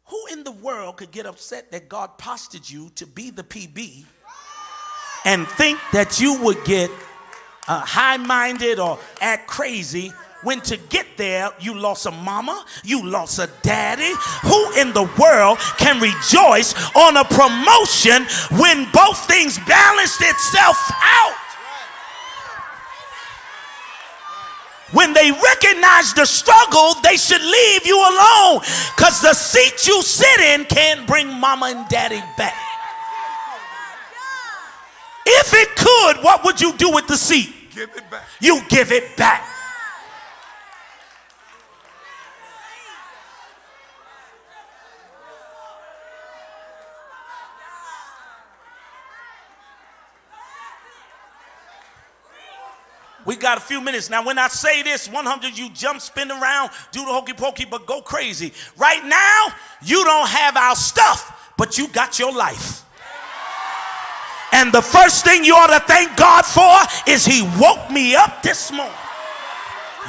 Who in the world could get upset that God postured you to be the P B and think that you would get uh, high-minded or act crazy? When to get there, you lost a mama, you lost a daddy. Who in the world can rejoice on a promotion when both things balanced itself out? When they recognize the struggle, they should leave you alone, because the seat you sit in can't bring mama and daddy back. If it could, what would you do with the seat? Give it back. You give it back. We got a few minutes. Now, when I say this, one hundred, you jump, spin around, do the hokey pokey, but go crazy. Right now, you don't have our stuff, but you got your life. And the first thing you ought to thank God for is he woke me up this morning.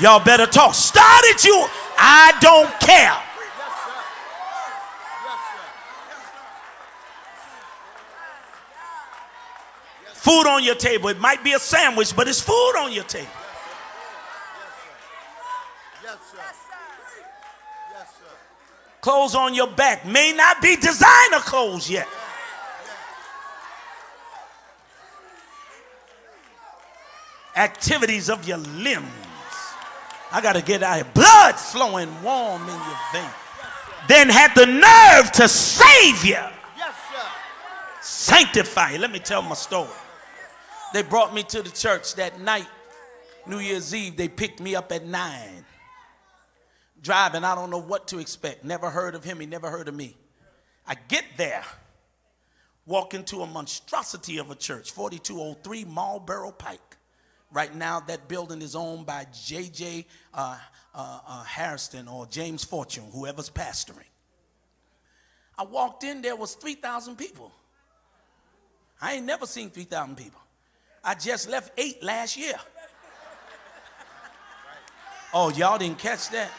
Y'all better talk. Started you. I don't care. Food on your table. It might be a sandwich, but it's food on your table. Yes, sir. Yes, sir. Yes, sir. Clothes on your back may not be designer clothes yet. Activities of your limbs. I got to get out of here. Blood flowing warm in your veins. Then had the nerve to save you. Sanctify you. Let me tell my story. They brought me to the church that night, New Year's Eve. They picked me up at nine. Driving, I don't know what to expect. Never heard of him. He never heard of me. I get there, walk into a monstrosity of a church, forty-two oh three Marlboro Pike. Right now, that building is owned by J J Uh, uh, uh, Harrison or James Fortune, whoever's pastoring. I walked in, there was three thousand people. I ain't never seen three thousand people. I just left eight last year. Oh, y'all didn't catch that.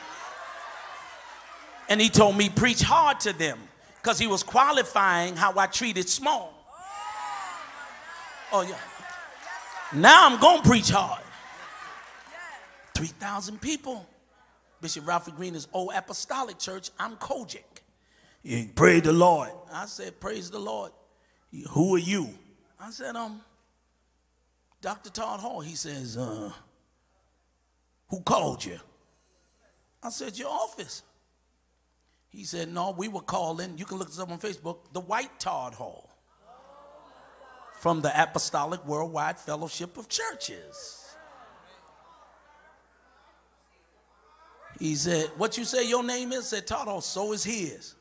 And he told me preach hard to them because he was qualifying how I treated small. Oh, yeah. Now I'm going to preach hard. three thousand people. Bishop Ralphie Green is Old Apostolic Church. I'm COGIC. You pray the Lord. I said, praise the Lord. Who are you? I said, um, Doctor Todd Hall. He says, uh, who called you? I said, your office. He said, no, we were calling. You can look this up on Facebook. The white Todd Hall from the Apostolic Worldwide Fellowship of Churches. He said, what you say your name is? I said, Todd Hall, so is his.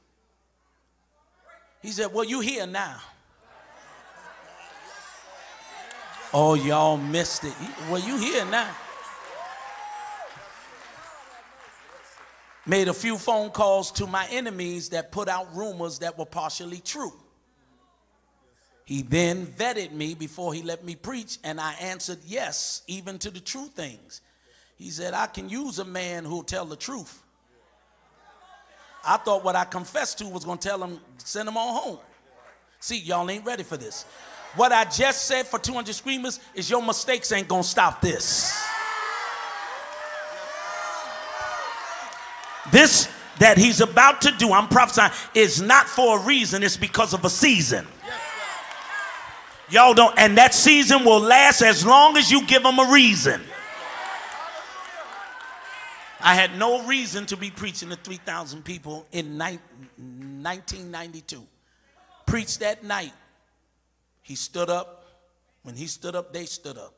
He said, well, you here now. Oh, y'all missed it. Well, you here now. Made a few phone calls to my enemies that put out rumors that were partially true. He then vetted me before he let me preach, and I answered yes, even to the true things. He said, I can use a man who'll tell the truth. I thought what I confessed to was going to tell him, send him on home. See, y'all ain't ready for this. What I just said for two hundred screamers is your mistakes ain't gonna stop this. This that he's about to do, I'm prophesying, is not for a reason. It's because of a season. Y'all don't, and that season will last as long as you give them a reason. I had no reason to be preaching to three thousand people in nineteen ninety-two. Preached that night. He stood up. When he stood up, they stood up.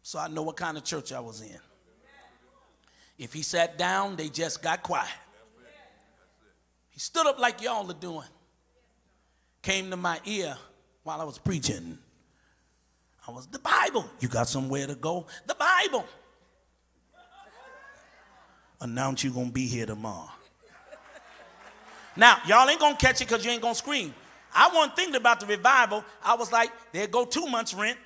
So I know what kind of church I was in. If he sat down, they just got quiet. He stood up like y'all are doing. Came to my ear while I was preaching. I was, the Bible. You got somewhere to go? The Bible. Announce you're going to be here tomorrow. Now, y'all ain't going to catch it because you ain't going to scream. I wasn't thinking about the revival. I was like, there go two months' rent.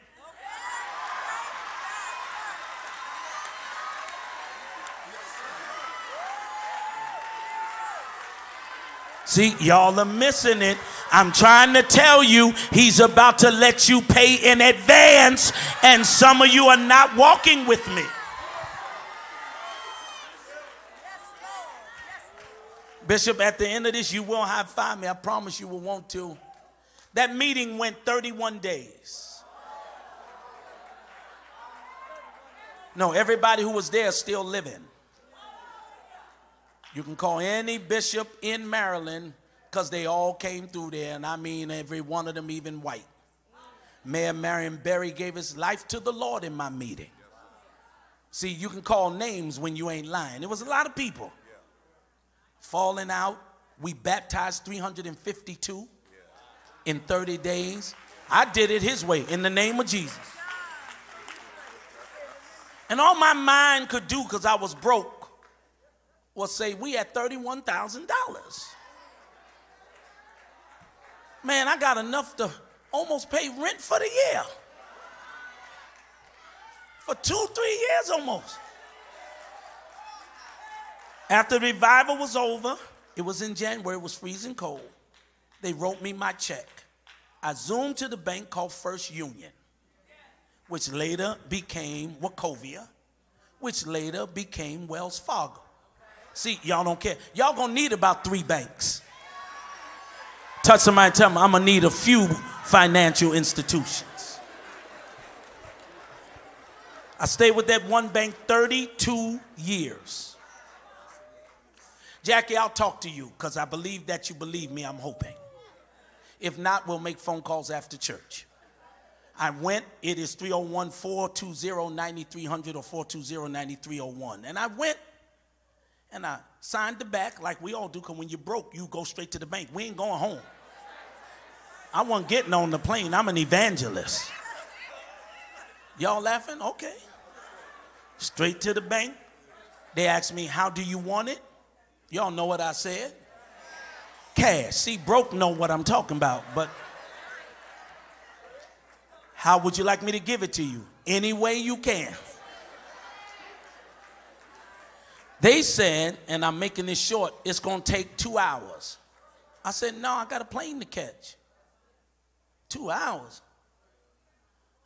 See, y'all are missing it. I'm trying to tell you, he's about to let you pay in advance, and some of you are not walking with me. Bishop, at the end of this, you will high-five me. I promise you will want to. That meeting went thirty-one days. No, everybody who was there is still living. You can call any bishop in Maryland, because they all came through there, and I mean every one of them, even white. Mayor Marion Barry gave his life to the Lord in my meeting. See, you can call names when you ain't lying. It was a lot of people. Falling out. We baptized three hundred fifty-two in thirty days. I did it his way, in the name of Jesus. And all my mind could do, because I was broke, was say, we had thirty-one thousand dollars. Man, I got enough to almost pay rent for the year. For two, three years almost. After the revival was over, it was in January, it was freezing cold. They wrote me my check. I zoomed to the bank called First Union, which later became Wachovia, which later became Wells Fargo. See, y'all don't care. Y'all gonna need about three banks. Touch somebody and tell me, I'm gonna need a few financial institutions. I stayed with that one bank thirty-two years. Jackie, I'll talk to you, because I believe that you believe me, I'm hoping. If not, we'll make phone calls after church. I went, it is three oh one, four two oh, nine three hundred or four two oh, nine three oh one. And I went and I signed the back like we all do, because when you're broke, you go straight to the bank. We ain't going home. I wasn't getting on the plane. I'm an evangelist. Y'all laughing? Okay. Straight to the bank. They asked me, how do you want it? Y'all know what I said. Cash. See, broke know what I'm talking about, but how would you like me to give it to you? Any way you can. They said, and I'm making this short, it's going to take two hours. I said, no, I got a plane to catch. Two hours.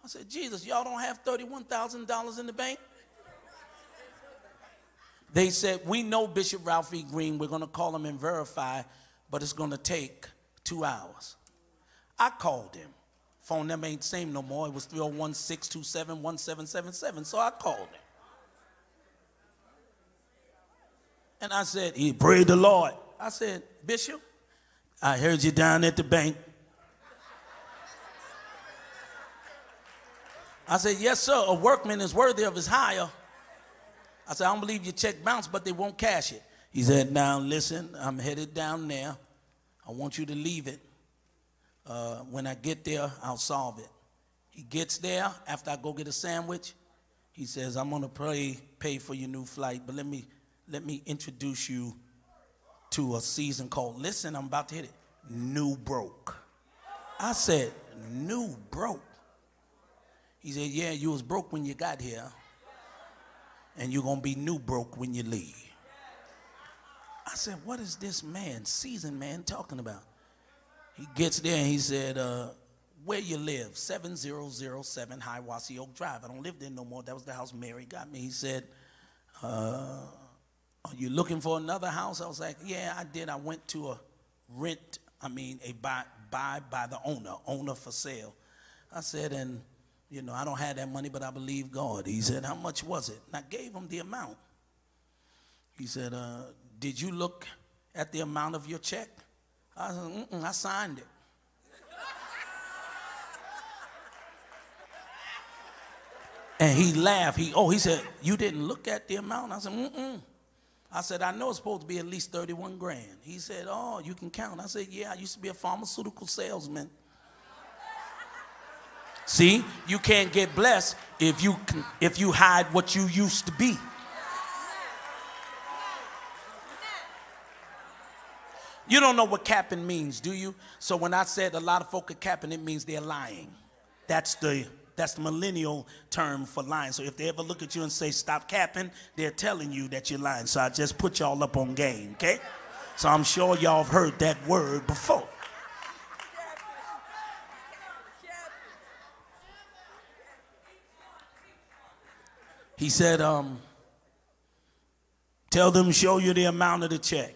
I said, Jesus, y'all don't have thirty-one thousand dollars in the bank? They said, we know Bishop Ralphie Green. We're going to call him and verify, but it's going to take two hours. I called him. Phone number ain't the same no more. It was three oh one, six two seven, one seven seven seven, so I called him. And I said, he prayed the Lord. I said, Bishop, I heard you down at the bank. I said, yes, sir, a workman is worthy of his hire. I said, I don't believe your check bounced, but they won't cash it. He said, now, listen, I'm headed down there. I want you to leave it. Uh, when I get there, I'll solve it. He gets there. After I go get a sandwich, he says, I'm going to pay, pay for your new flight, but let me, let me introduce you to a season called, listen, I'm about to hit it, New Broke. I said, New Broke? He said, yeah, you was broke when you got here. And you're going to be new broke when you leave. I said, what is this man, seasoned man, talking about? He gets there and he said, uh, where you live? seven thousand seven Hiawassee Oak Drive. I don't live there no more. That was the house Mary got me. He said, uh, are you looking for another house? I was like, yeah, I did. I went to a rent, I mean, a buy, buy by the owner, owner for sale. I said, and you know, I don't have that money, but I believe God. He said, how much was it? And I gave him the amount. He said, uh, did you look at the amount of your check? I said, mm-mm, I signed it. And he laughed. He, oh, he said, you didn't look at the amount? I said, mm-mm. I said, I know it's supposed to be at least thirty-one grand. He said, oh, you can count. I said, yeah, I used to be a pharmaceutical salesman. See, you can't get blessed if you, if you hide what you used to be. You don't know what capping means, do you? So when I said a lot of folk are capping, it means they're lying. That's the, that's the millennial term for lying. So if they ever look at you and say, stop capping, they're telling you that you're lying. So I just put y'all up on game, okay? So I'm sure y'all have heard that word before. He said, um, tell them show you the amount of the check.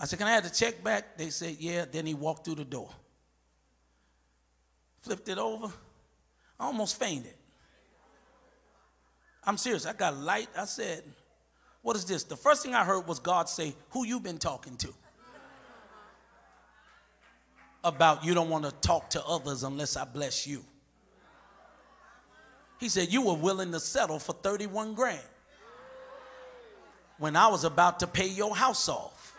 I said, can I have the check back? They said, yeah. Then he walked through the door. Flipped it over. I almost fainted. I'm serious. I got light. I said, what is this? The first thing I heard was God say, who you been talking to? About you don't want to talk to others unless I bless you. He said, you were willing to settle for thirty-one grand when I was about to pay your house off.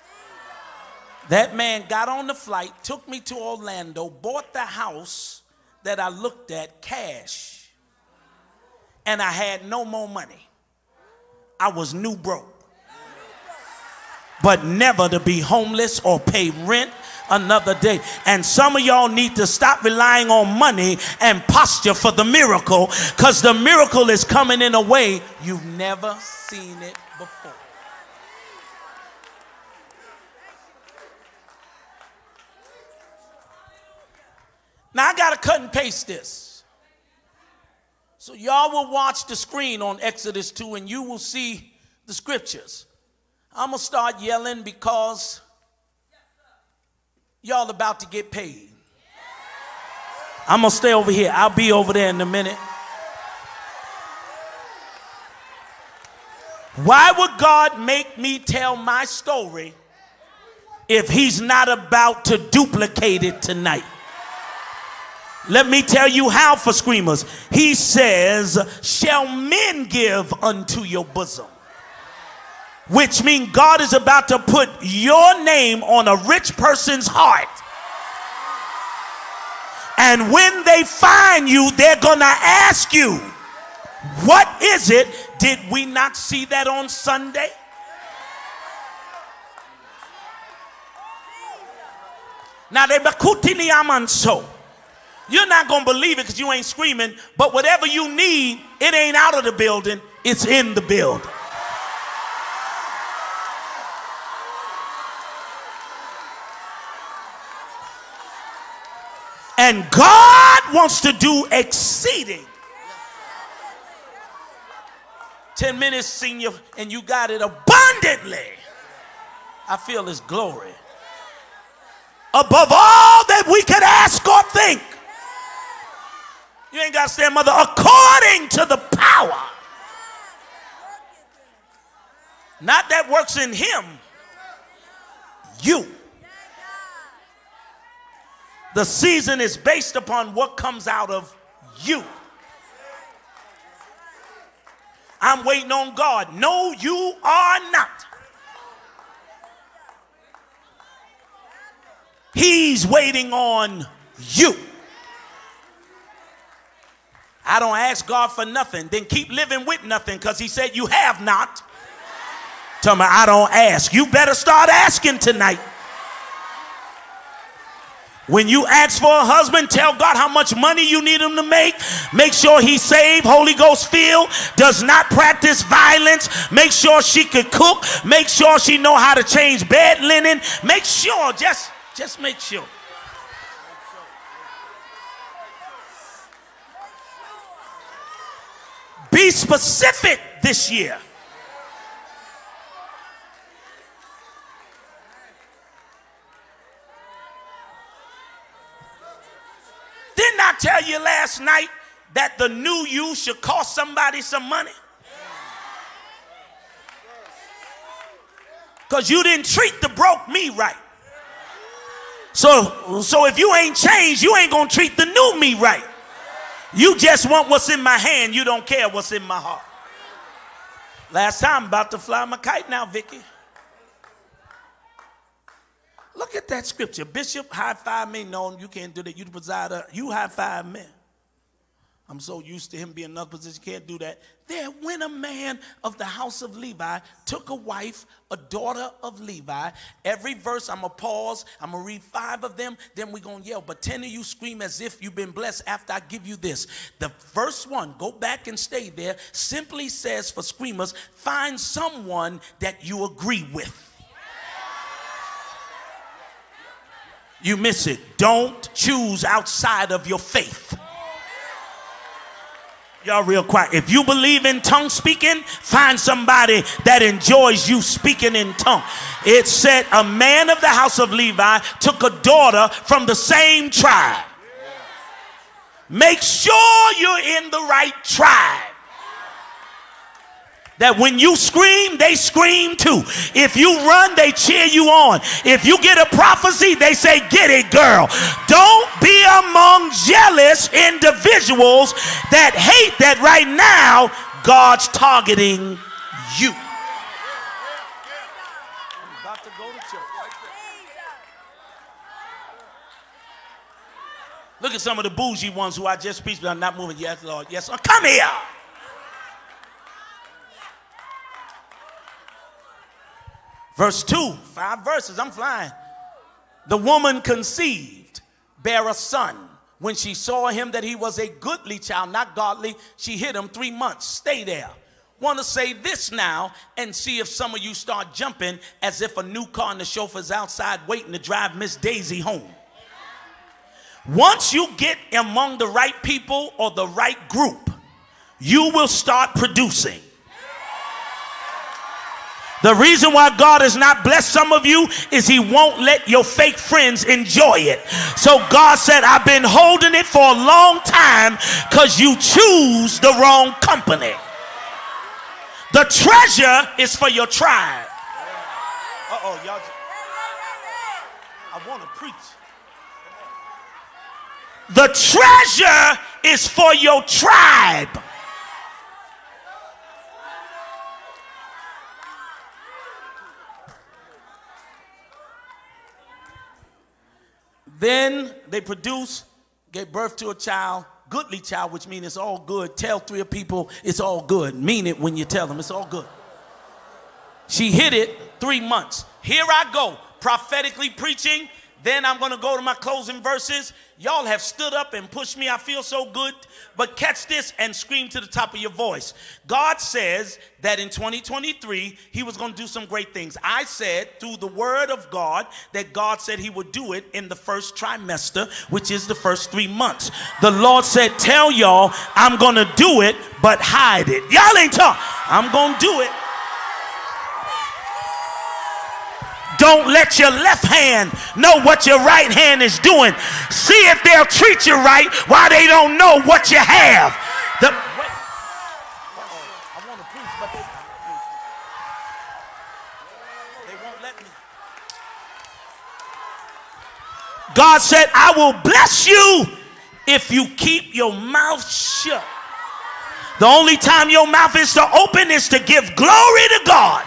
That man got on the flight, took me to Orlando, bought the house that I looked at cash. And I had no more money. I was new broke. But never to be homeless or pay rent another day. And some of y'all need to stop relying on money and posture for the miracle, because the miracle is coming in a way you've never seen it before. Now I gotta cut and paste this, so y'all will watch the screen on Exodus two and you will see the scriptures. I'm gonna start yelling because y'all about to get paid. I'm gonna stay over here. I'll be over there in a minute. Why would God make me tell my story if he's not about to duplicate it tonight? Let me tell you how, for screamers. He says, shall men give unto your bosom? Which means God is about to put your name on a rich person's heart. And when they find you, they're going to ask you, what is it? Did we not see that on Sunday? Now they bakutini amanso. You're not going to believe it because you ain't screaming. But whatever you need, it ain't out of the building. It's in the building. And God wants to do exceeding. Ten minutes, senior, and you got it abundantly. I feel his glory. Above all that we could ask or think. You ain't got to stand, mother, according to the power. Not that works in him. You. The season is based upon what comes out of you. I'm waiting on God. No, you are not. He's waiting on you. I don't ask God for nothing. Then keep living with nothing, because he said you have not. Tell me, I don't ask. You better start asking tonight. When you ask for a husband, tell God how much money you need him to make. Make sure he's saved, Holy Ghost filled, does not practice violence. Make sure she could cook. Make sure she know how to change bed linen. Make sure, just, just make sure. Be specific this year. Didn't I tell you last night that the new you should cost somebody some money? Because you didn't treat the broke me right. So, so if you ain't changed, you ain't going to treat the new me right. You just want what's in my hand. You don't care what's in my heart. Last time, I'm about to fly my kite now, Vicky. Look at that scripture. Bishop, high five me. No, you can't do that. You the presider. You high five me. I'm so used to him being in another position. Can't do that. There, when a man of the house of Levi took a wife, a daughter of Levi, every verse I'm going to pause. I'm going to read five of them. Then we're going to yell. But ten of you scream as if you've been blessed after I give you this. The first one, go back and stay there, simply says for screamers, find someone that you agree with. You miss it. Don't choose outside of your faith. Y'all real quiet. If you believe in tongue speaking, find somebody that enjoys you speaking in tongue. It said a man of the house of Levi took a daughter from the same tribe. Make sure you're in the right tribe. that when you scream, they scream too. If you run, they cheer you on. If you get a prophecy, they say, get it, girl. Don't be among jealous individuals that hate that right now God's targeting you. I'm about to go to church. Look at some of the bougie ones who I just preached, but I'm not moving. Yes, Lord. Yes, Lord. Come here. Verse two, five verses. I'm flying. The woman conceived, bare a son. When she saw him that he was a goodly child, not godly, she hid him three months. Stay there. Want to say this now and see if some of you start jumping as if a new car and the chauffeur's outside waiting to drive Miss Daisy home. Once you get among the right people or the right group, you will start producing. The reason why God has not blessed some of you is he won't let your fake friends enjoy it. So God said, I've been holding it for a long time because you choose the wrong company. The treasure is for your tribe. Uh-oh, y'all. I want to preach. The treasure is for your tribe. Then they produce, gave birth to a child, goodly child, which means it's all good. Tell three people it's all good. Mean it when you tell them it's all good. She hid it three months. Here I go, prophetically preaching. Then I'm going to go to my closing verses. Y'all have stood up and pushed me. I feel so good. But catch this and scream to the top of your voice. God says that in twenty twenty-three, he was going to do some great things. I said through the word of God that God said he would do it in the first trimester, which is the first three months. The Lord said, tell y'all, I'm going to do it, but hide it. Y'all ain't talking. I'm going to do it. Don't let your left hand know what your right hand is doing. See if they'll treat you right while they don't know what you have. The I want to preach, but they, they won't let me. God said, I will bless you if you keep your mouth shut. The only time your mouth is to open is to give glory to God.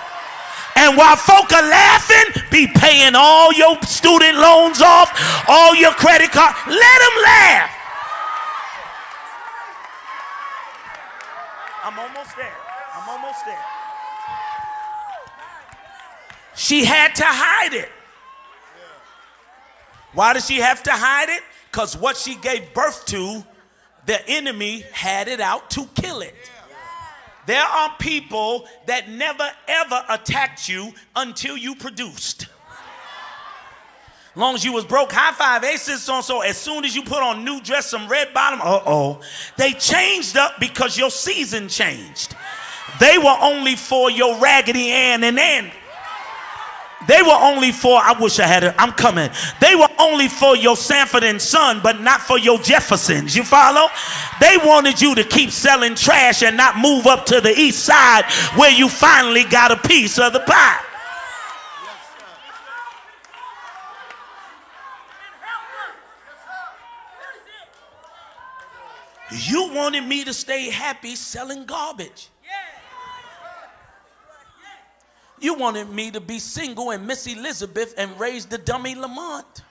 And while folk are laughing, be paying all your student loans off, all your credit card. Let them laugh. I'm almost there. I'm almost there. She had to hide it. Why did she have to hide it? Because what she gave birth to, the enemy had it out to kill it. There are people that never, ever attacked you until you produced. As long as you was broke, high five, hey, sis, so-and-so. As soon as you put on new dress, some red bottom, uh-oh. They changed up because your season changed. They were only for your Raggedy Ann and Ann. They were only for, I wish I had it, I'm coming. They were only for your Sanford and Son, but not for your Jeffersons, you follow? They wanted you to keep selling trash and not move up to the east side where you finally got a piece of the pie. You wanted me to stay happy selling garbage. You wanted me to be single and Miss Elizabeth and raise the dummy Lamont.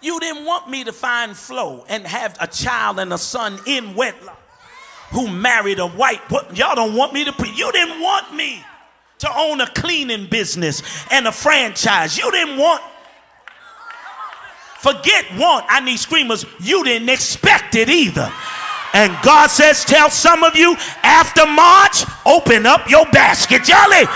You didn't want me to find Flo and have a child and a son in wedlock who married a white. Y'all don't want me to. You didn't want me to own a cleaning business and a franchise. You didn't want. Forget want. I need screamers. You didn't expect it either. And God says, tell some of you after March, open up your basket, y'all.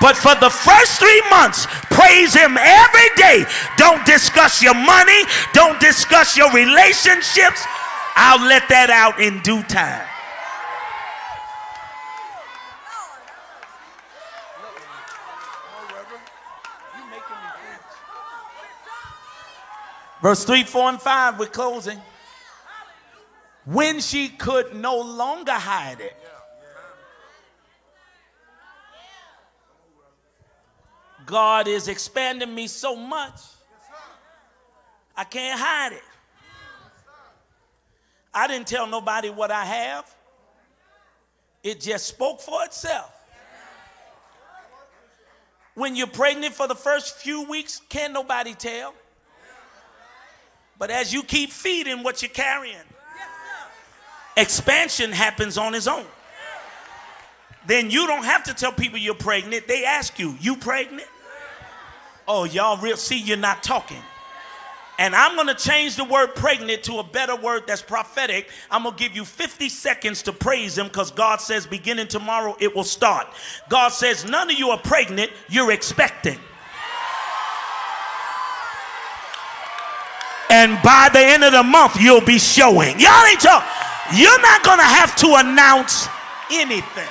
But for the first three months, praise him every day. Don't discuss your money. Don't discuss your relationships. I'll let that out in due time. Verse three, four, and five, we're closing. When she could no longer hide it, God is expanding me so much, I can't hide it. I didn't tell nobody what I have. It just spoke for itself. When you're pregnant for the first few weeks, can't nobody tell. But as you keep feeding what you're carrying, expansion happens on its own. Then you don't have to tell people you're pregnant. They ask you, you pregnant? Oh, y'all real, see, you're not talking. And I'm going to change the word pregnant to a better word that's prophetic. I'm going to give you fifty seconds to praise him, because God says beginning tomorrow it will start. God says none of you are pregnant, you're expecting. And by the end of the month, you'll be showing. Y'all ain't talking. You're not going to have to announce anything.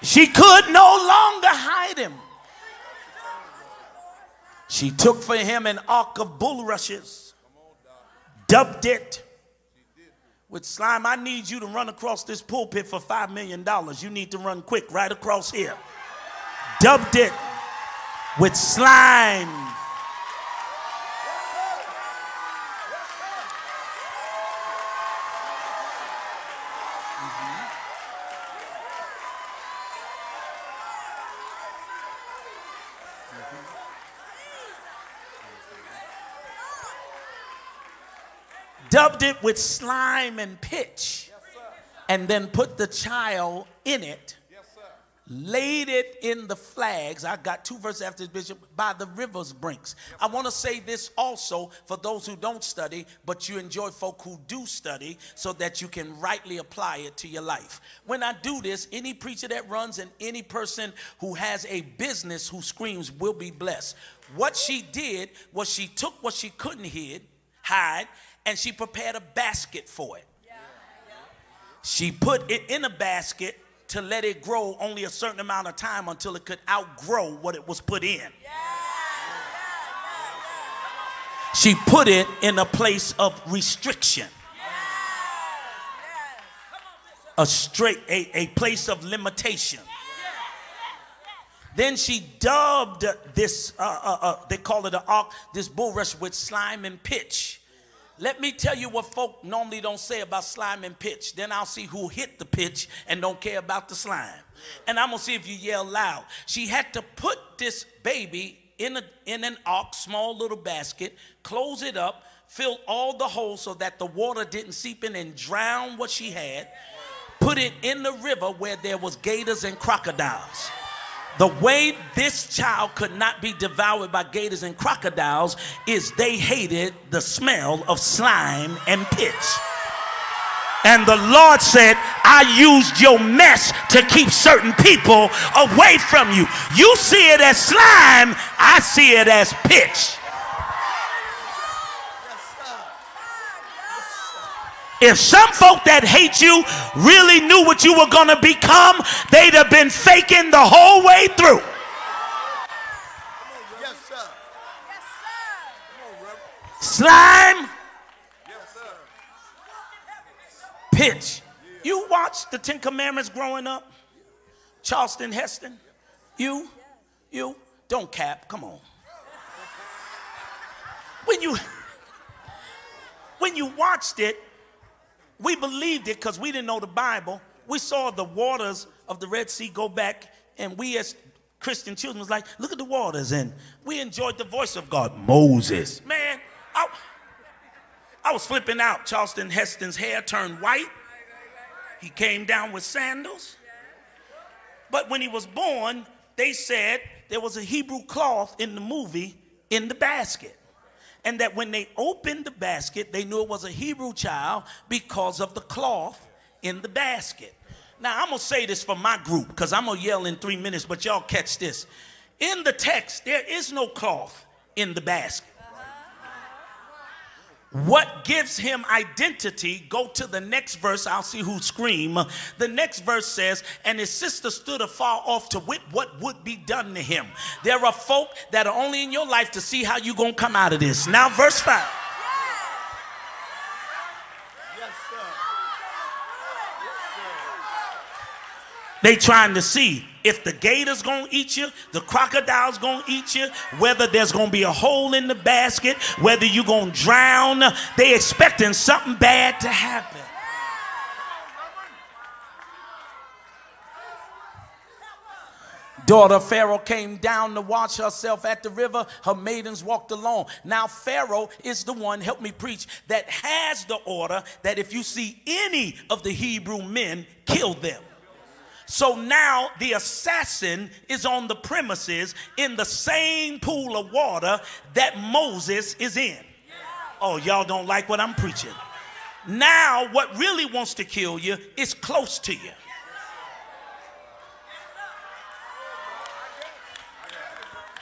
She could no longer hide him. She took for him an ark of bulrushes, dubbed it with slime. I need you to run across this pulpit for five million dollars. You need to run quick right across here. Dubbed it with slime. Dubbed it with slime and pitch, and then put the child in it, laid it in the flags. I got two verses after this, Bishop, by the river's brinks. I want to say this also for those who don't study, but you enjoy folk who do study so that you can rightly apply it to your life. When I do this, any preacher that runs and any person who has a business who screams will be blessed. What she did was she took what she couldn't hide, hide, and she prepared a basket for it. Yeah. Yeah. She put it in a basket to let it grow only a certain amount of time until it could outgrow what it was put in. Yeah. Yeah. Yeah. She put it in a place of restriction. Yeah. Yeah. A straight, a, a place of limitation. Yeah. Then she dubbed this, uh, uh, uh, they call it an ark, this bulrush with slime and pitch. Let me tell you what folk normally don't say about slime and pitch. Then I'll see who hit the pitch and don't care about the slime. And I'm going to see if you yell loud. She had to put this baby in, a, in an ark, small little basket, close it up, fill all the holes so that the water didn't seep in and drown what she had, put it in the river where there was gators and crocodiles. The way this child could not be devoured by gators and crocodiles is they hated the smell of slime and pitch. And the Lord said, I used your mess to keep certain people away from you. You see it as slime, I see it as pitch. If some folk that hate you really knew what you were going to become, they'd have been faking the whole way through. Yes, sir. Yes, sir. Slime. Yes, sir. Pitch. You watched the Ten Commandments growing up? Charlton Heston? You? You? Don't cap. Come on. When you, when you watched it, we believed it because we didn't know the Bible. We saw the waters of the Red Sea go back, and we as Christian children was like, look at the waters. And we enjoyed the voice of God. Moses. Man, I, I was flipping out. Charlton Heston's hair turned white. He came down with sandals. But when he was born, they said there was a Hebrew cloth in the movie in the basket. And that when they opened the basket, they knew it was a Hebrew child because of the cloth in the basket. Now, I'm going to say this for my group because I'm going to yell in three minutes, but y'all catch this. In the text, there is no cloth in the basket. What gives him identity? Go to the next verse. I'll see who scream. The next verse says, and his sister stood afar off to wit what would be done to him. There are folk that are only in your life to see how you're going to come out of this. Now, verse five. Yes, sir. Yes, sir. They trying to see if the gator's going to eat you, the crocodile's going to eat you, whether there's going to be a hole in the basket, whether you're going to drown. They expecting something bad to happen. Daughter Pharaoh came down to watch herself at the river. Her maidens walked along. Now Pharaoh is the one, help me preach, that has the order that if you see any of the Hebrew men, kill them. So now the assassin is on the premises in the same pool of water that Moses is in. Oh, y'all don't like what I'm preaching. Now what really wants to kill you is close to you.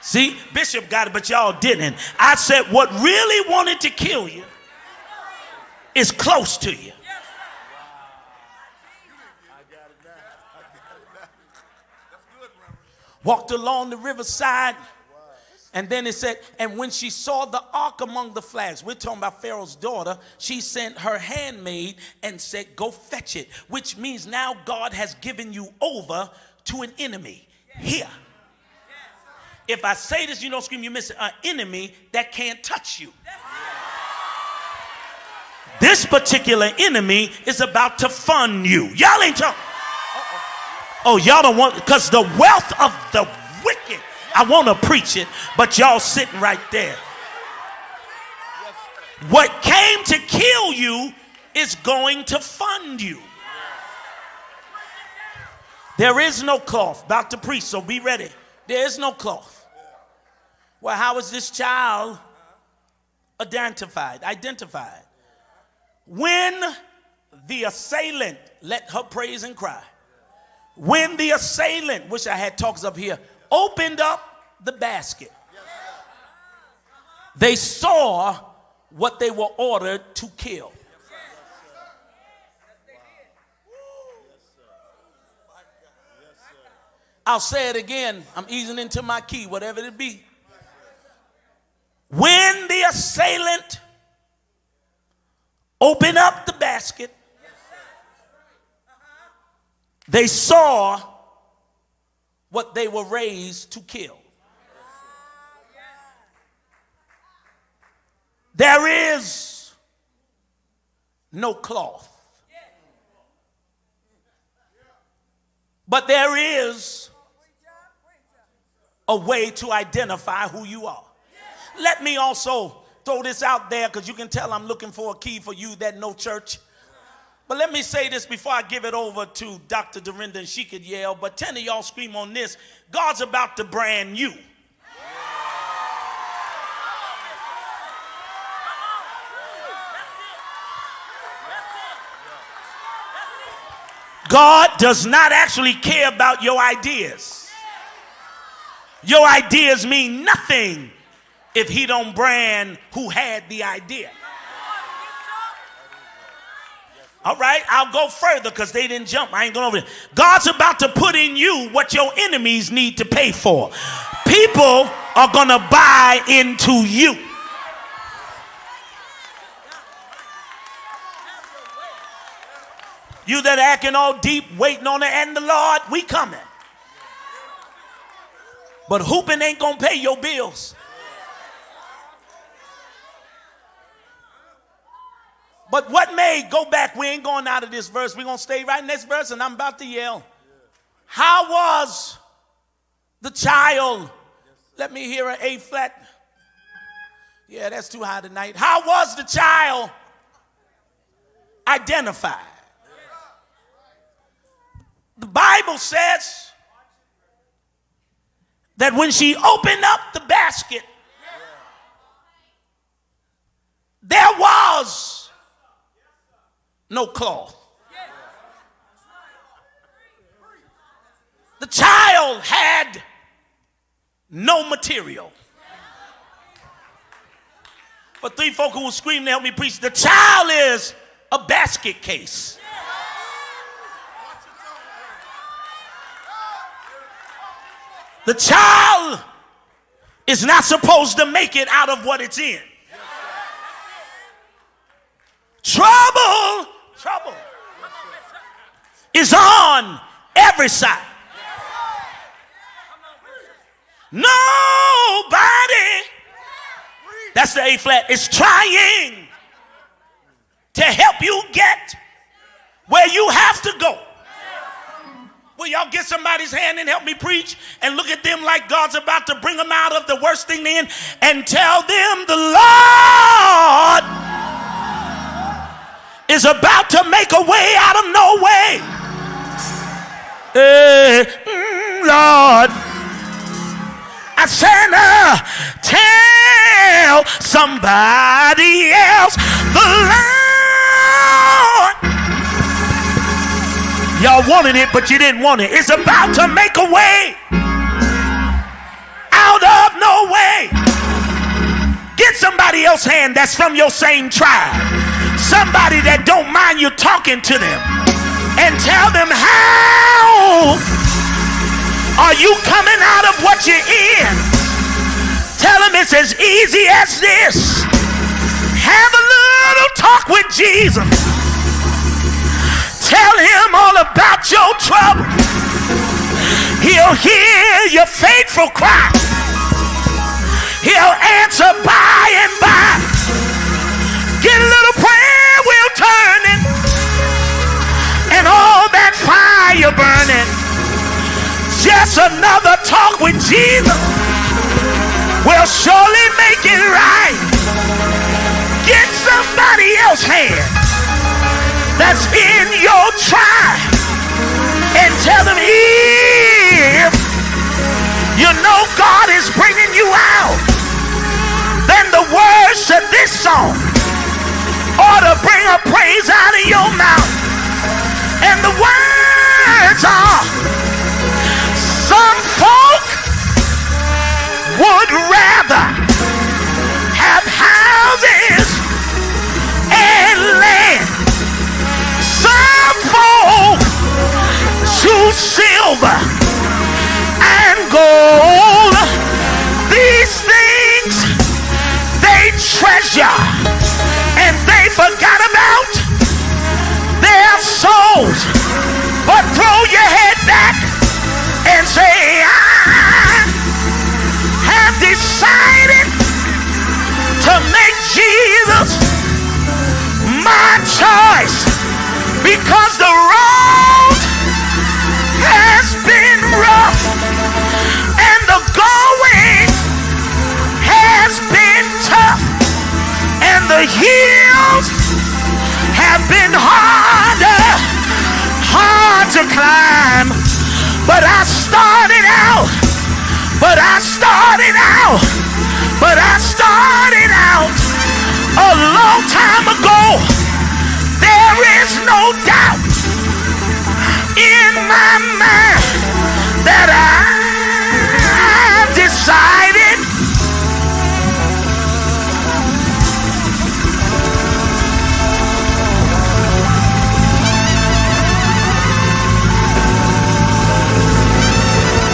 See, Bishop got it, but y'all didn't. I said what really wanted to kill you is close to you. Walked along the riverside, and then it said, and when she saw the ark among the flags, we're talking about Pharaoh's daughter, she sent her handmaid and said, go fetch it, which means now God has given you over to an enemy. Here. If I say this, you don't scream, you miss it. An enemy that can't touch you. This particular enemy is about to fund you. Y'all ain't talking. Oh, y'all don't want, because the wealth of the wicked, I want to preach it, but y'all sitting right there. What came to kill you is going to fund you. There is no cloth, about to preach, so be ready. There is no cloth. Well, how is this child identified? Identified. When the assailant, let her praise and cry. When the assailant, wish I had talks up here, opened up the basket, they saw what they were ordered to kill. I'll say it again. I'm easing into my key, whatever it be. When the assailant opened up the basket, they saw what they were raised to kill. There is no cloth, but there is a way to identify who you are. Let me also throw this out there, because you can tell I'm looking for a key for you that know church. But let me say this before I give it over to Doctor Dorinda, and she could yell, but ten of y'all scream on this. God's about to brand you. God does not actually care about your ideas. Your ideas mean nothing if he don't brand who had the idea. All right, I'll go further because they didn't jump. I ain't going over it. God's about to put in you what your enemies need to pay for. People are going to buy into you. You that acting all deep, waiting on it, and the Lord, we coming. But hooping ain't going to pay your bills. But what may go back? We ain't going out of this verse. We're going to stay right in this verse, and I'm about to yell. How was the child? Let me hear an A flat. Yeah, that's too high tonight. How was the child identified? The Bible says that when she opened up the basket, there was no cloth. The child had no material. for three folk who were screaming to help me preach, the child is a basket case. The child is not supposed to make it out of what it's in. Trouble, trouble is on every side. Nobody, that's the A flat, is trying to help you get where you have to go. Will y'all get somebody's hand and help me preach and look at them like God's about to bring them out of the worst thing in and tell them the Lord is about to make a way out of no way. Hey, mm, Lord, I said, uh, tell somebody else the Lord. Y'all wanted it, but you didn't want it. It's about to make a way out of no way. Get somebody else's hand that's from your same tribe. Somebody that don't mind you talking to them. And tell them, how are you coming out of what you're in? Tell them it's as easy as this. Have a little talk with Jesus. Tell him all about your trouble. He'll hear your faithful cry. He'll answer by and by. Get a little prayer, we'll turn it. And all that fire burning. Just another talk with Jesus will surely make it right. Get somebody else's hand that's in your tribe and tell them, if you know God is bringing you out, then the words to this song ought to bring a praise out of your mouth. And the words are, some folk would rather have houses and land. Some folk choose silver and gold. These things they treasure and they forgot about their souls. But throw your head back and say, I have decided to make Jesus my choice. Because the road has been rough and the going has been tough and the hills have been harder, hard to climb. But I started out, but I started out, but I started out a long time ago. There is no doubt in my mind that I've decided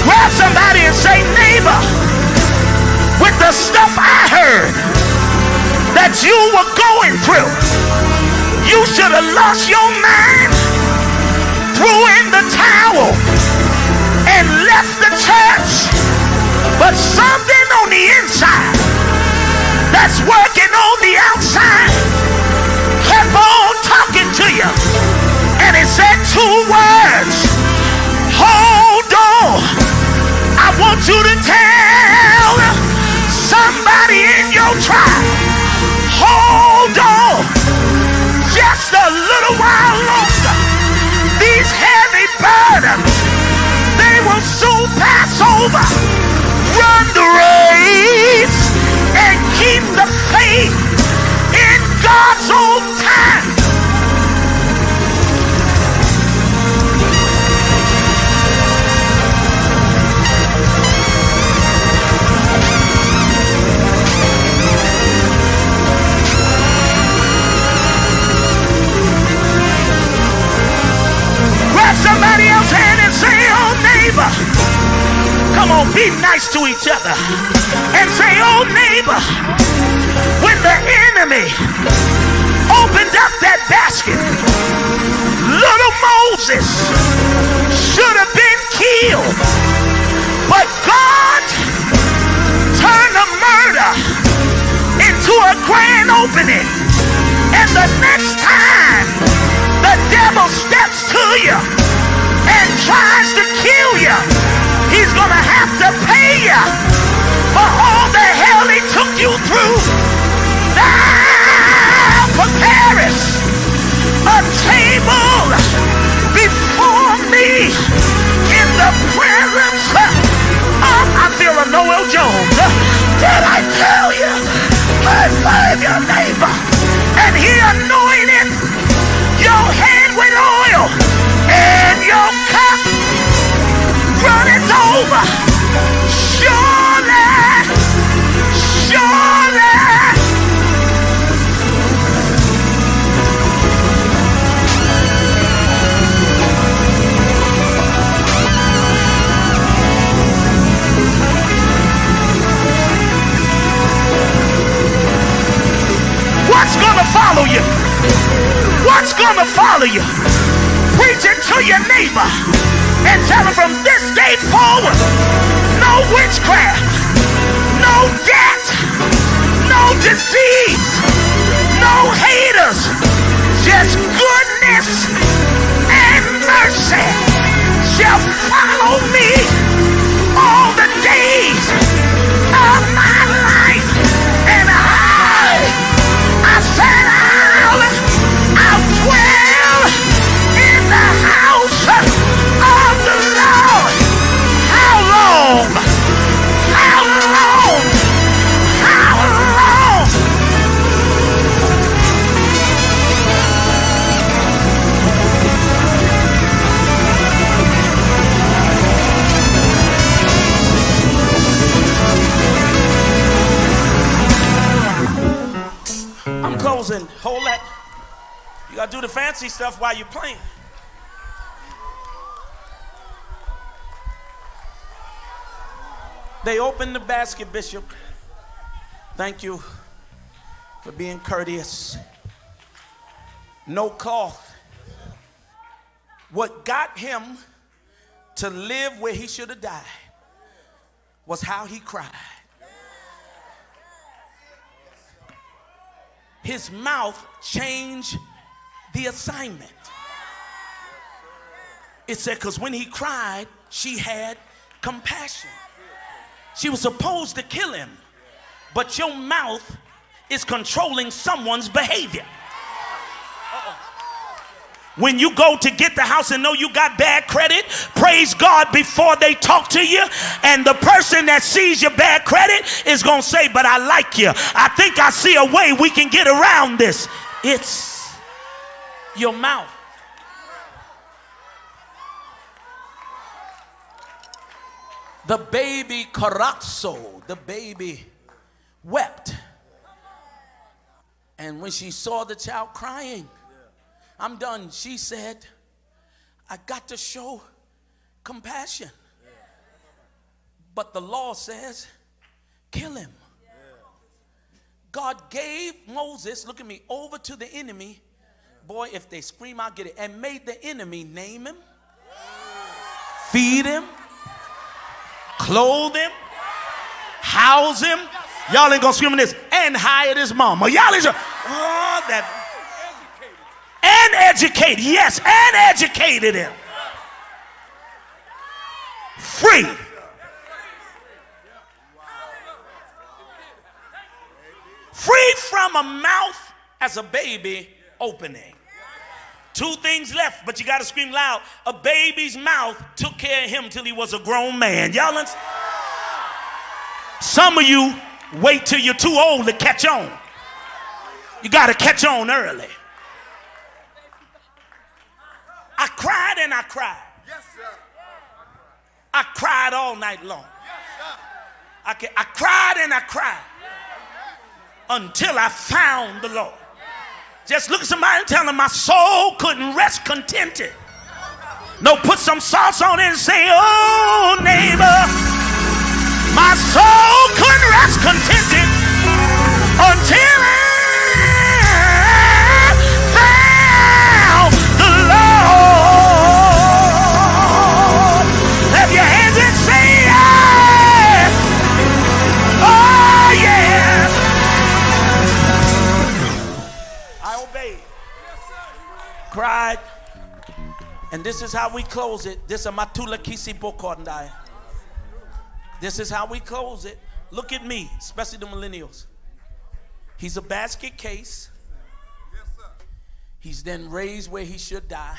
grab somebody and say, neighbor, with the stuff I heard that you were going through, you should have lost your mind, threw in the towel, and left the church. But something on the inside that's working on the outside kept on talking to you. And it said two words. Hold on. I want you to tell somebody in your tribe. Hold on. Just a little while longer, these heavy burdens, they will soon pass over. Run the race and keep the faith in God's own time. on, be nice to each other and say, oh neighbor, when the enemy opened up that basket, little Moses should have been killed, but God turned the murder into a grand opening. And the next time the devil steps to you and tries to kill you, he's gonna have to pay you for all the hell he took you through. Thou preparest a table before me in the presence of, I feel a Noel Jones. Did I tell you I love your neighbor? And he anointed your head with oil, and your cup runneth over. Surely, surely. What's gonna follow you? What's gonna follow you? Preach it to your neighbor and tell him, from this day forward, no witchcraft, no debt, no disease, no haters, just goodness and mercy shall follow me all the days of my life. And I, I said I'll, I'll dwell in the house of the Lord. How long? How long? How long? I'm closing. Hold that. You gotta do the fancy stuff while you're playing. They opened the basket, Bishop. Thank you for being courteous. No cloth. What got him to live where he should have died was how he cried. His mouth changed the assignment. It said, because when he cried, she had compassion. She was supposed to kill him, but your mouth is controlling someone's behavior. Uh-oh. When you go to get the house and know you got bad credit, praise God before they talk to you. And the person that sees your bad credit is going to say, but I like you. I think I see a way we can get around this. It's your mouth. The baby Carazzo, the baby wept. And when she saw the child crying, I'm done, she said, I got to show compassion. Yeah. But the law says, kill him. Yeah. God gave Moses, look at me, over to the enemy. Boy, if they scream, I'll get it. And made the enemy name him, feed him, clothe him, house him. Y'all ain't gonna scream in this. And hired his mama. Y'all ain't. Oh, that. And educated. Yes, and educated him. Free. Free from a mouth as a baby opening. Two things left, but you got to scream loud. A baby's mouth took care of him till he was a grown man. Y'all understand? Some of you wait till you're too old to catch on. You got to catch on early. I cried and I cried. Yes, sir. I cried all night long. Yes, sir. I, I cried and I cried until I found the Lord. Just look at somebody and tell them, my soul couldn't rest contented. No, put some sauce on it and say, oh neighbor, My soul couldn't rest contented until I found the Lord. Have your hands and say yes. Oh yeah. I obeyed. Cried. And this is how we close it. This is Matula Kisi Bokondai. This is how we close it. Look at me, especially the millennials. He's a basket case. He's then raised where he should die.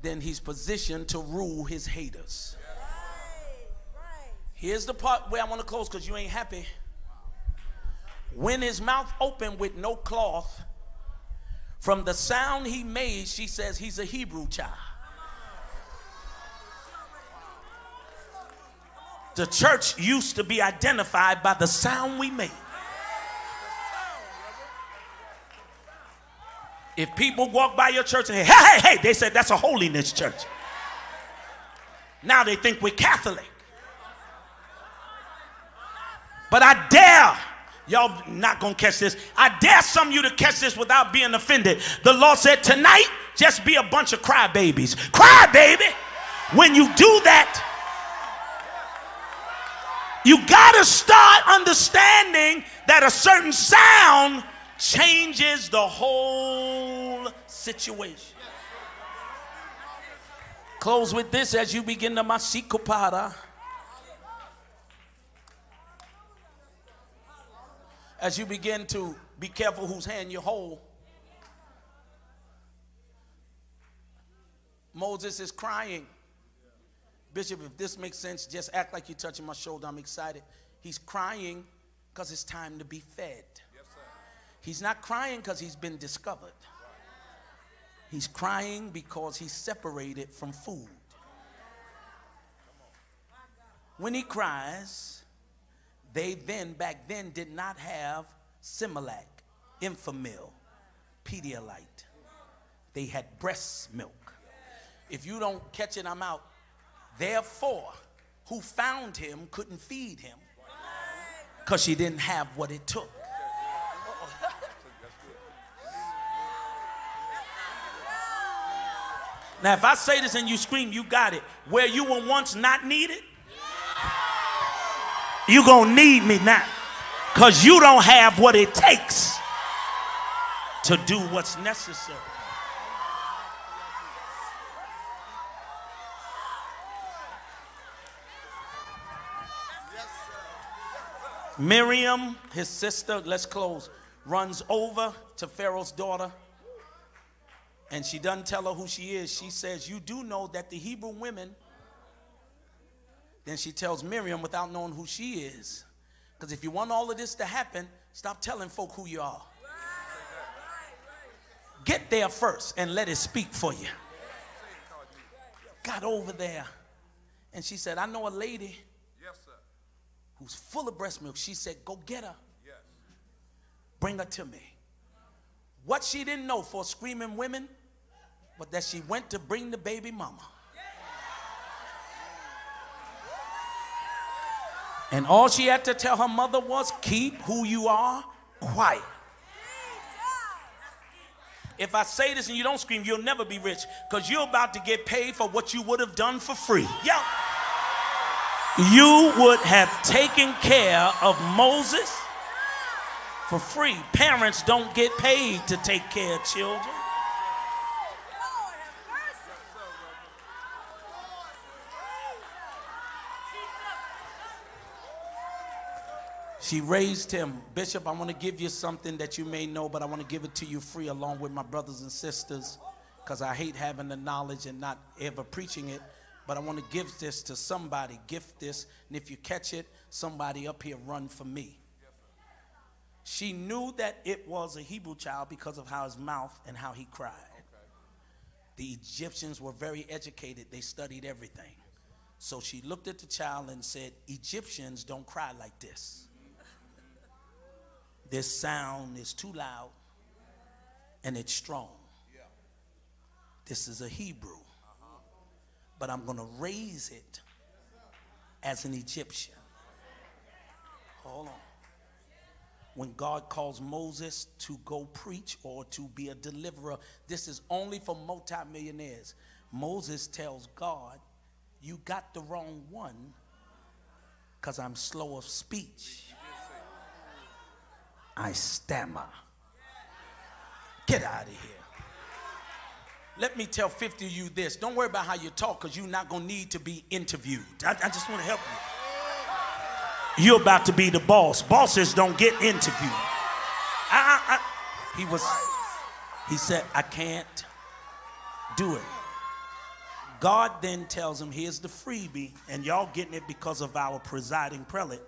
Then he's positioned to rule his haters. Here's the part where I want to close because you ain't happy. When his mouth opened with no cloth, from the sound he made, she says he's a Hebrew child. The church used to be identified by the sound we made. If people walk by your church and say, hey, hey, hey, they said that's a holiness church. Now they think we're Catholic. But I dare, y'all not gonna catch this. I dare some of you to catch this without being offended. The Lord said, tonight, just be a bunch of crybabies. Cry, baby. When you do that, you gotta start understanding that a certain sound changes the whole situation. Close with this as you begin the masikopara. As you begin to be careful whose hand you hold. Moses is crying. Bishop, if this makes sense, just act like you're touching my shoulder. I'm excited. He's crying because it's time to be fed. Yes, sir. He's not crying because he's been discovered. He's crying because he's separated from food. When he cries, they then, back then, did not have Similac, Infamil, Pedialyte. They had breast milk. If you don't catch it, I'm out. Therefore, who found him couldn't feed him because she didn't have what it took. Now, if I say this and you scream, you got it. Where you were once not needed, you're going to need me now because you don't have what it takes to do what's necessary. Miriam, his sister, let's close, runs over to Pharaoh's daughter, and she doesn't tell her who she is. She says, you do know that the Hebrew women, then she tells Miriam without knowing who she is, because if you want all of this to happen, stop telling folk who you are. Get there first and let it speak for you. Got over there, and she said, I know a lady who's full of breast milk. She said, go get her. Yes. Bring her to me. What she didn't know for screaming women, but that she went to bring the baby mama. And all she had to tell her mother was, keep who you are quiet. If I say this and you don't scream, you'll never be rich because you're about to get paid for what you would have done for free. Yo. You would have taken care of Moses for free. Parents don't get paid to take care of children. She raised him. Bishop, I want to give you something that you may know, but I want to give it to you free along with my brothers and sisters because I hate having the knowledge and not ever preaching it. But I want to give this to somebody, gift this, and if you catch it, somebody up here run for me. She knew that it was a Hebrew child because of how his mouth and how he cried. Okay. The Egyptians were very educated. They studied everything. So she looked at the child and said, Egyptians don't cry like this. This sound is too loud and it's strong. This is a Hebrew. But I'm going to raise it as an Egyptian. Hold on. When God calls Moses to go preach or to be a deliverer, this is only for multimillionaires. Moses tells God, you got the wrong one because I'm slow of speech. I stammer. Get out of here. Let me tell fifty of you this. Don't worry about how you talk, because you're not going to need to be interviewed. I, I just want to help you. You're about to be the boss. Bosses don't get interviewed. I, I, I, he was, he said, I can't do it. God then tells him, here's the freebie, and y'all getting it because of our presiding prelate.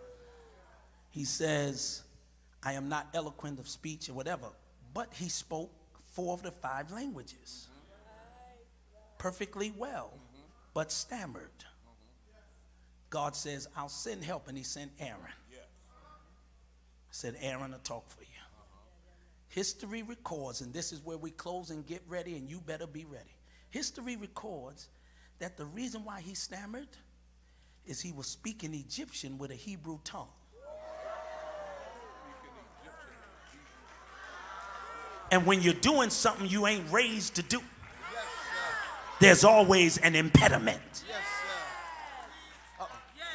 He says, I am not eloquent of speech or whatever, but he spoke four of the five languages perfectly well, but stammered. God says, I'll send help, and he sent Aaron. I said, Aaron, I'll talk for you. History records, and this is where we close and get ready, and you better be ready. History records that the reason why he stammered is he was speaking Egyptian with a Hebrew tongue. And when you're doing something you ain't raised to do, yes, there's always an impediment. Yes, sir. Uh-oh. Yes.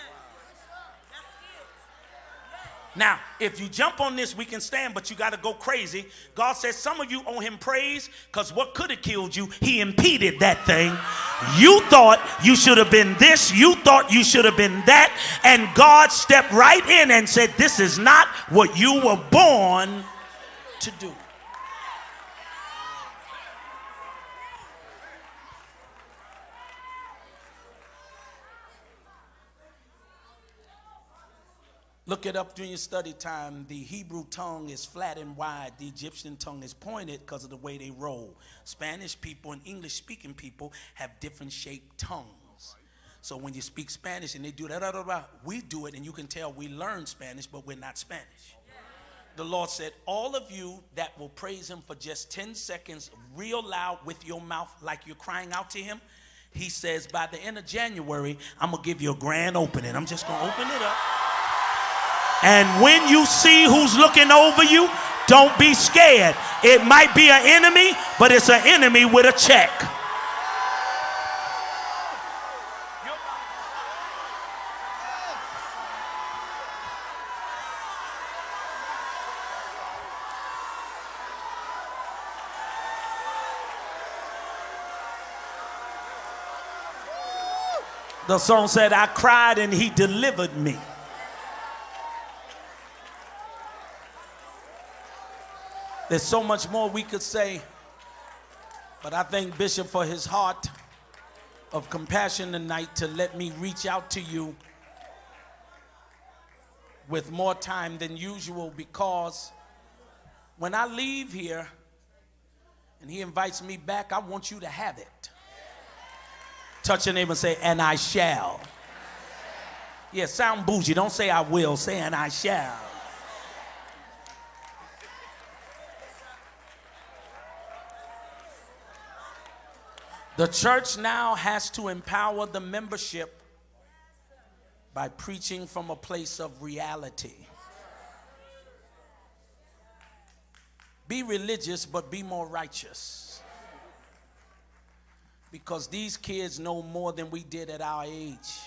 Wow. Now, if you jump on this, we can stand, but you got to go crazy. God says some of you owe him praise because what could have killed you, he impeded that thing. You thought you should have been this. You thought you should have been that. And God stepped right in and said, this is not what you were born to do. Look it up during your study time. The Hebrew tongue is flat and wide. The Egyptian tongue is pointed because of the way they roll. Spanish people and English-speaking people have different shaped tongues. So when you speak Spanish and they do that, da, da, da, we do it, and you can tell we learn Spanish, but we're not Spanish. The Lord said, all of you that will praise him for just ten seconds real loud with your mouth like you're crying out to him, he says, by the end of January, I'm going to give you a grand opening. I'm just going to open it up. And when you see who's looking over you, don't be scared. It might be an enemy, but it's an enemy with a check. The song said, I cried and he delivered me. There's so much more we could say, but I thank Bishop for his heart of compassion tonight to let me reach out to you with more time than usual, because when I leave here and he invites me back, I want you to have it. Touch your neighbor and say, and I shall. Yeah, sound bougie. Don't say I will. Say, and I shall. The church now has to empower the membership by preaching from a place of reality. Be religious, but be more righteous. Because these kids know more than we did at our age.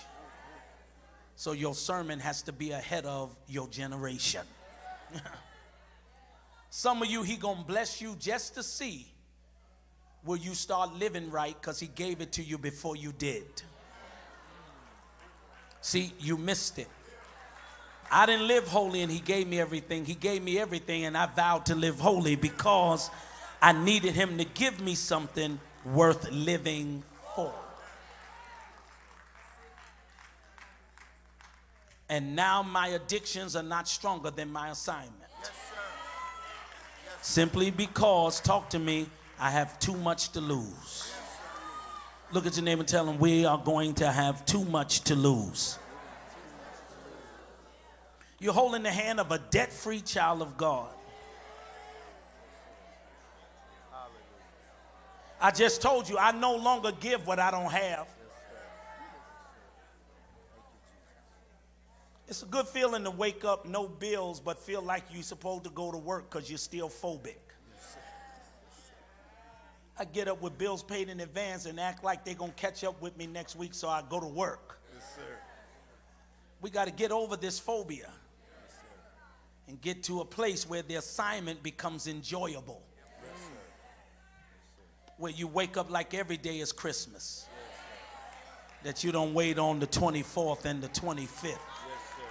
So your sermon has to be ahead of your generation. Some of you, he gonna bless you just to see will you start living right, because he gave it to you before you did. See, you missed it. I didn't live holy and he gave me everything. He gave me everything and I vowed to live holy because I needed him to give me something worth living for. And now my addictions are not stronger than my assignment. Yes, sir. Yes, sir. Simply because, talk to me, I have too much to lose. Look at your neighbor and tell them, we are going to have too much to lose. You're holding the hand of a debt-free child of God. I just told you, I no longer give what I don't have. It's a good feeling to wake up, no bills, but feel like you're supposed to go to work because you're still phobic. I get up with bills paid in advance and act like they're going to catch up with me next week, so I go to work. Yes, sir. We got to get over this phobia. Yes, sir. And get to a place where the assignment becomes enjoyable. Yes, sir. Where you wake up like every day is Christmas. Yes, sir. That you don't wait on the twenty-fourth and the twenty-fifth. Yes, sir.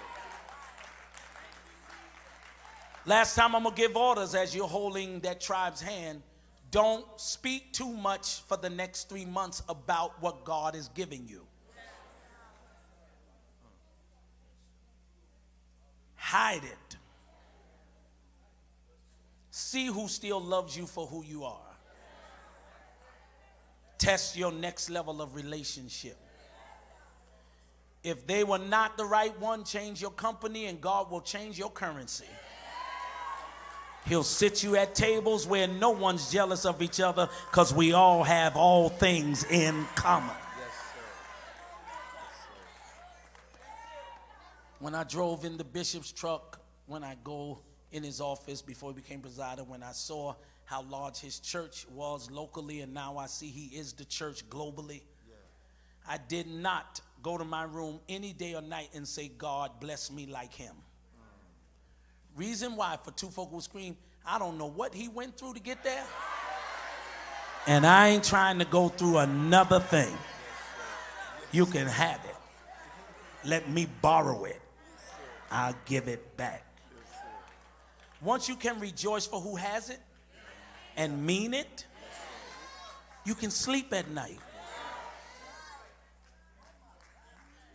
Last time I'm going to give orders as you're holding that tribe's hand. Don't speak too much for the next three months about what God is giving you. Hide it. See who still loves you for who you are. Test your next level of relationship. If they were not the right one, change your company and God will change your currency. He'll sit you at tables where no one's jealous of each other because we all have all things in common. Yes, sir. Yes, sir. When I drove in the bishop's truck, when I go in his office before he became presider, when I saw how large his church was locally and now I see he is the church globally, yeah. I did not go to my room any day or night and say, God bless me like him. Reason why, for two folk will scream, I don't know what he went through to get there. And I ain't trying to go through another thing. You can have it. Let me borrow it. I'll give it back. Once you can rejoice for who has it and mean it, you can sleep at night.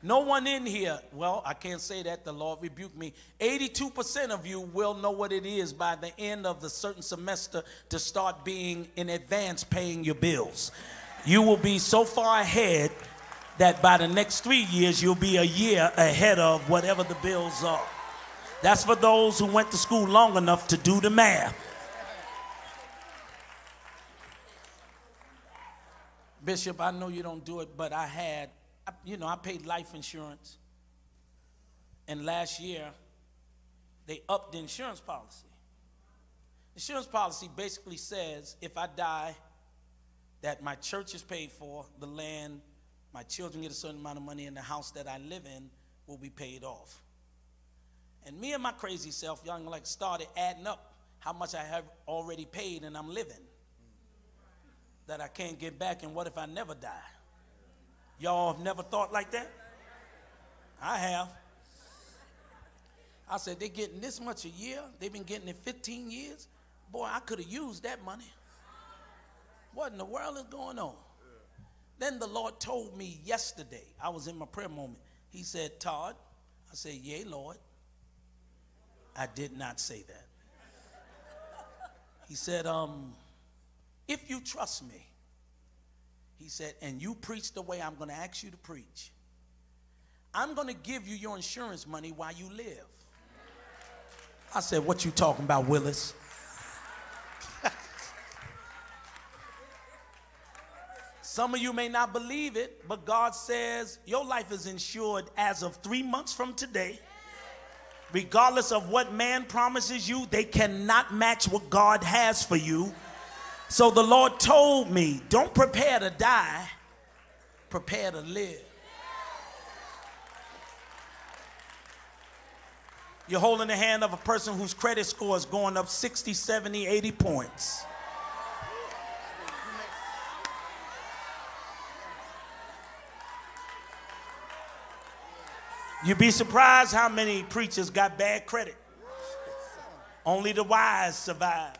No one in here, well, I can't say that, the Lord rebuked me. eighty-two percent of you will know what it is by the end of the certain semester to start being in advance paying your bills. You will be so far ahead that by the next three years, you'll be a year ahead of whatever the bills are. That's for those who went to school long enough to do the math. Bishop, I know you don't do it, but I had... You know, I paid life insurance, and last year, they upped the insurance policy. The insurance policy basically says if I die, that my church is paid for, the land, my children get a certain amount of money, and the house that I live in will be paid off. And me and my crazy self, y'all like started adding up how much I have already paid and I'm living, that I can't get back, and what if I never die? Y'all have never thought like that? I have. I said, they're getting this much a year. They've been getting it fifteen years. Boy, I could have used that money. What in the world is going on? Yeah. Then the Lord told me yesterday, I was in my prayer moment. He said, Todd, I said, yea, Lord. I did not say that. He said, um, if you trust me, he said, and you preach the way I'm going to ask you to preach, I'm going to give you your insurance money while you live. I said, what you talking about, Willis? Some of you may not believe it, but God says your life is insured as of three months from today. Regardless of what man promises you, they cannot match what God has for you. So the Lord told me, don't prepare to die, prepare to live. You're holding the hand of a person whose credit score is going up sixty, seventy, eighty points. You'd be surprised how many preachers got bad credit. Only the wise survive.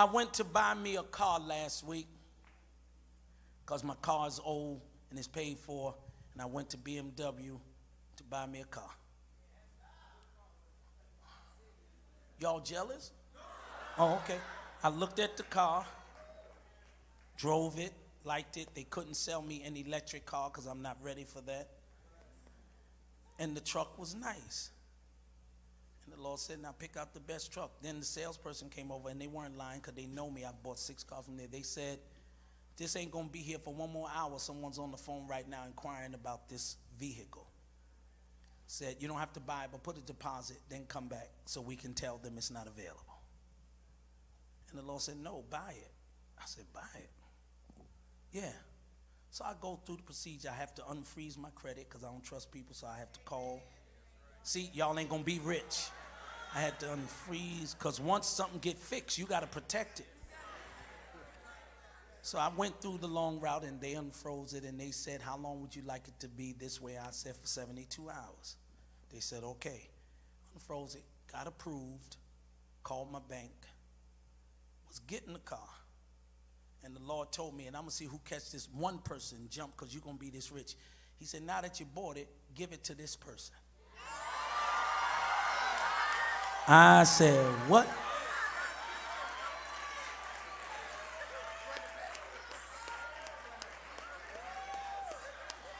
I went to buy me a car last week because my car is old and it's paid for, and I went to B M W to buy me a car. Y'all jealous? Oh, okay. I looked at the car, drove it, liked it. They couldn't sell me an electric car because I'm not ready for that. And the truck was nice. The Lord said, now pick out the best truck. Then the salesperson came over, and they weren't lying because they know me. I bought six cars from there. They said, This ain't gonna be here for one more hour. Someone's on the phone right now inquiring about this vehicle. Said, you don't have to buy it, but put a deposit, then come back so we can tell them it's not available. And the Lord said, no, buy it. I said, buy it? Yeah. So I go through the procedure. I have to unfreeze my credit because I don't trust people, so I have to call. See, y'all ain't gonna be rich. I had to unfreeze, because once something get fixed, you gotta protect it. So I went through the long route, and they unfroze it, and they said, how long would you like it to be this way? I said, for seventy-two hours. They said, okay. Unfroze it, got approved, called my bank, was getting the car, and the Lord told me, and I'm gonna see who catch this one person jump, because you're gonna be this rich. He said, now that you bought it, give it to this person. I said, what?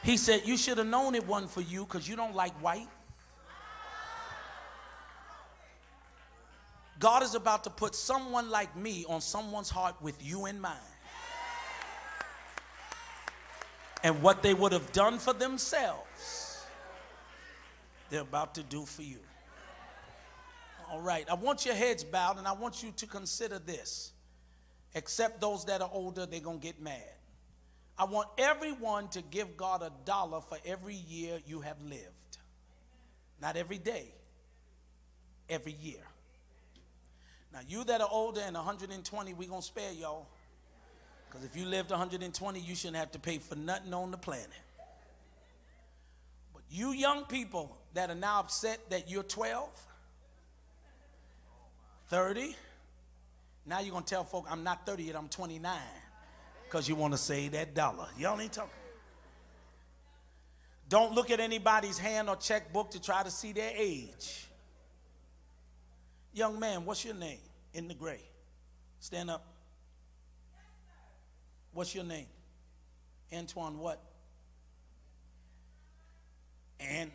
He said, you should have known it wasn't for you because you don't like white. God is about to put someone like me on someone's heart with you in mind. And what they would have done for themselves, they're about to do for you. All right, I want your heads bowed, and I want you to consider this. Except those that are older, they're going to get mad. I want everyone to give God a dollar for every year you have lived. Not every day, every year. Now, you that are older and one hundred twenty, we're going to spare y'all. Because if you lived one hundred twenty, you shouldn't have to pay for nothing on the planet. But you young people that are now upset that you're twelve, thirty. Now you're going to tell folk, I'm not thirty yet, I'm twenty-nine. Because you want to save that dollar. Y'all ain't talking. Don't look at anybody's hand or checkbook to try to see their age. Young man, what's your name in the gray? Stand up. What's your name? Antoine what? And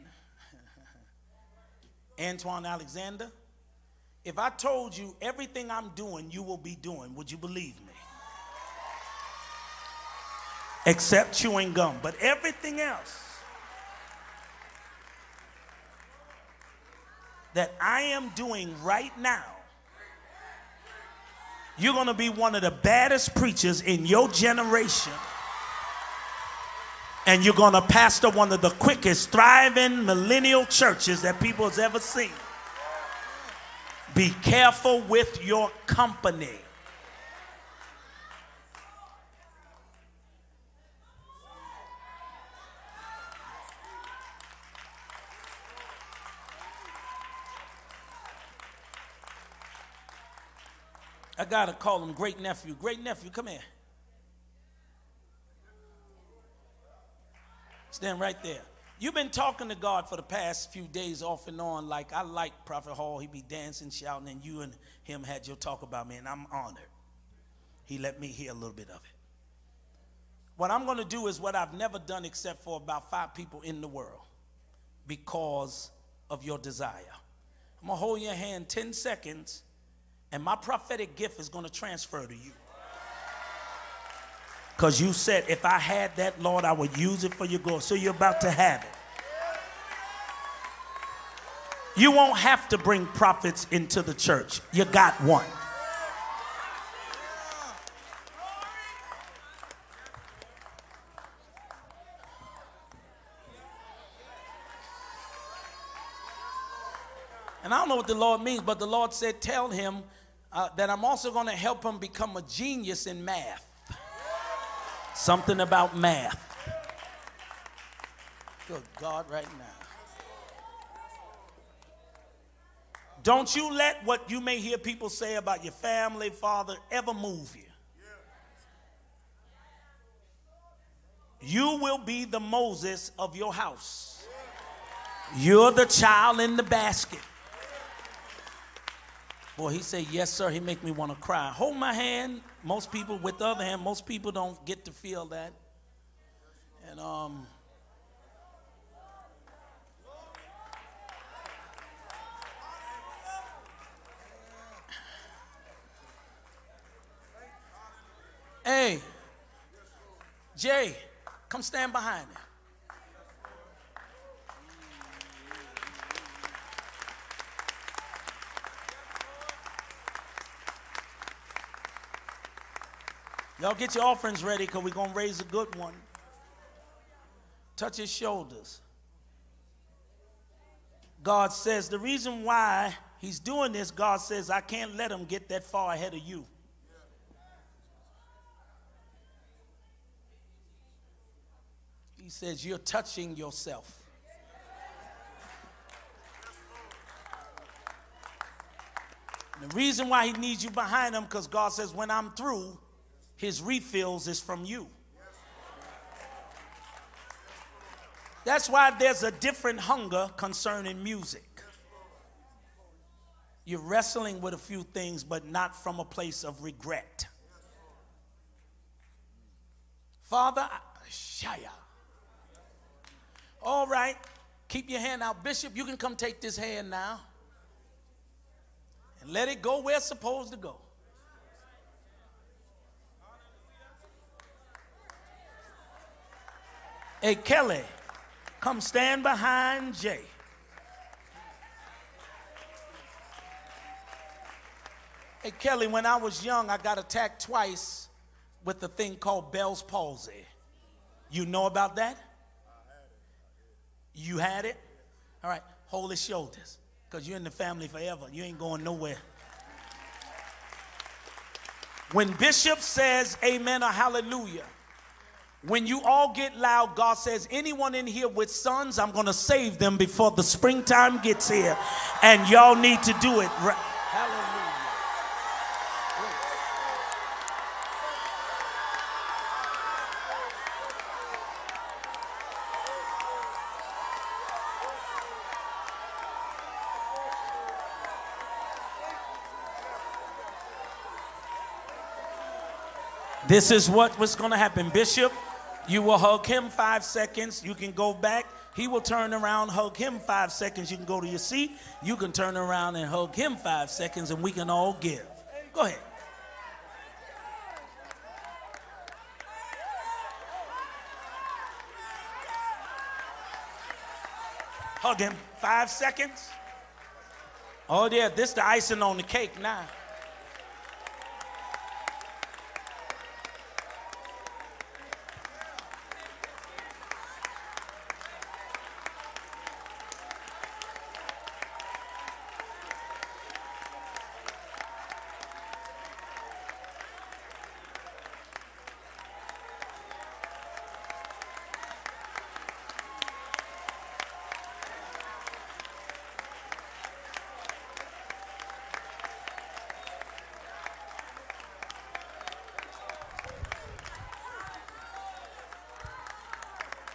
Antoine Alexander. If I told you everything I'm doing, you will be doing, would you believe me? Except chewing gum, but everything else that I am doing right now, you're going to be one of the baddest preachers in your generation, and you're going to pastor one of the quickest thriving millennial churches that people has ever seen. Be careful with your company. I got to call him great nephew. Great nephew, come here. Stand right there. You've been talking to God for the past few days off and on. Like, I like Prophet Hall. He be dancing, shouting, and you and him had your talk about me, and I'm honored. He let me hear a little bit of it. What I'm going to do is what I've never done except for about five people in the world because of your desire. I'm going to hold your hand ten seconds, and my prophetic gift is going to transfer to you. Because you said, if I had that, Lord, I would use it for your glory. So you're about to have it. You won't have to bring prophets into the church. You got one. And I don't know what the Lord means, but the Lord said, tell him uh, that I'm also going to help him become a genius in math. Something about math. Good God, right now. Don't you let what you may hear people say about your family, father, ever move you. You will be the Moses of your house. You're the child in the basket. Boy, he said, yes, sir. He make me want to cry. Hold my hand. Most people, with the other hand, most people don't get to feel that. And um, hey, Jay, come stand behind me. Y'all get your offerings ready because we're going to raise a good one. Touch his shoulders. God says, the reason why he's doing this, God says, I can't let him get that far ahead of you. He says, you're touching yourself. And the reason why he needs you behind him, because God says, when I'm through, his refills is from you. That's why there's a different hunger concerning music. You're wrestling with a few things, but not from a place of regret. Father, Shia. All right, keep your hand out. Bishop, you can come take this hand now and let it go where it's supposed to go. Hey, Kelly, come stand behind Jay. Hey, Kelly, when I was young, I got attacked twice with a thing called Bell's palsy. You know about that? You had it? All right, hold his shoulders, because you're in the family forever. You ain't going nowhere. When Bishop says amen or hallelujah, when you all get loud, God says, anyone in here with sons, I'm going to save them before the springtime gets here. And y'all need to do it right. Hallelujah. This is what was going to happen. Bishop, you will hug him five seconds. You can go back. He will turn around, hug him five seconds. You can go to your seat. You can turn around and hug him five seconds, and we can all give. Go ahead. Hug him five seconds. Oh, yeah, this is the icing on the cake now.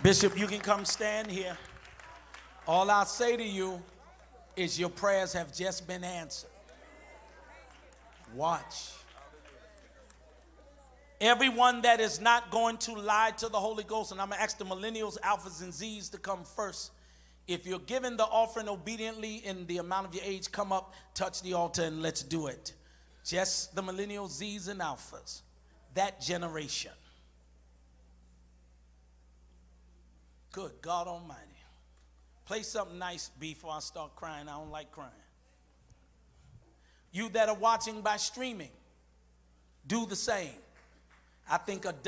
Bishop, you can come stand here. All I'll say to you is your prayers have just been answered. Watch. Everyone that is not going to lie to the Holy Ghost, and I'm going to ask the millennials, alphas, and Zs to come first. If you're giving the offering obediently in the amount of your age, come up, touch the altar, and let's do it. Just the millennials, Zs, and alphas. That generation. Good God Almighty. Play something nice before I start crying. I don't like crying. You that are watching by streaming, do the same. I think a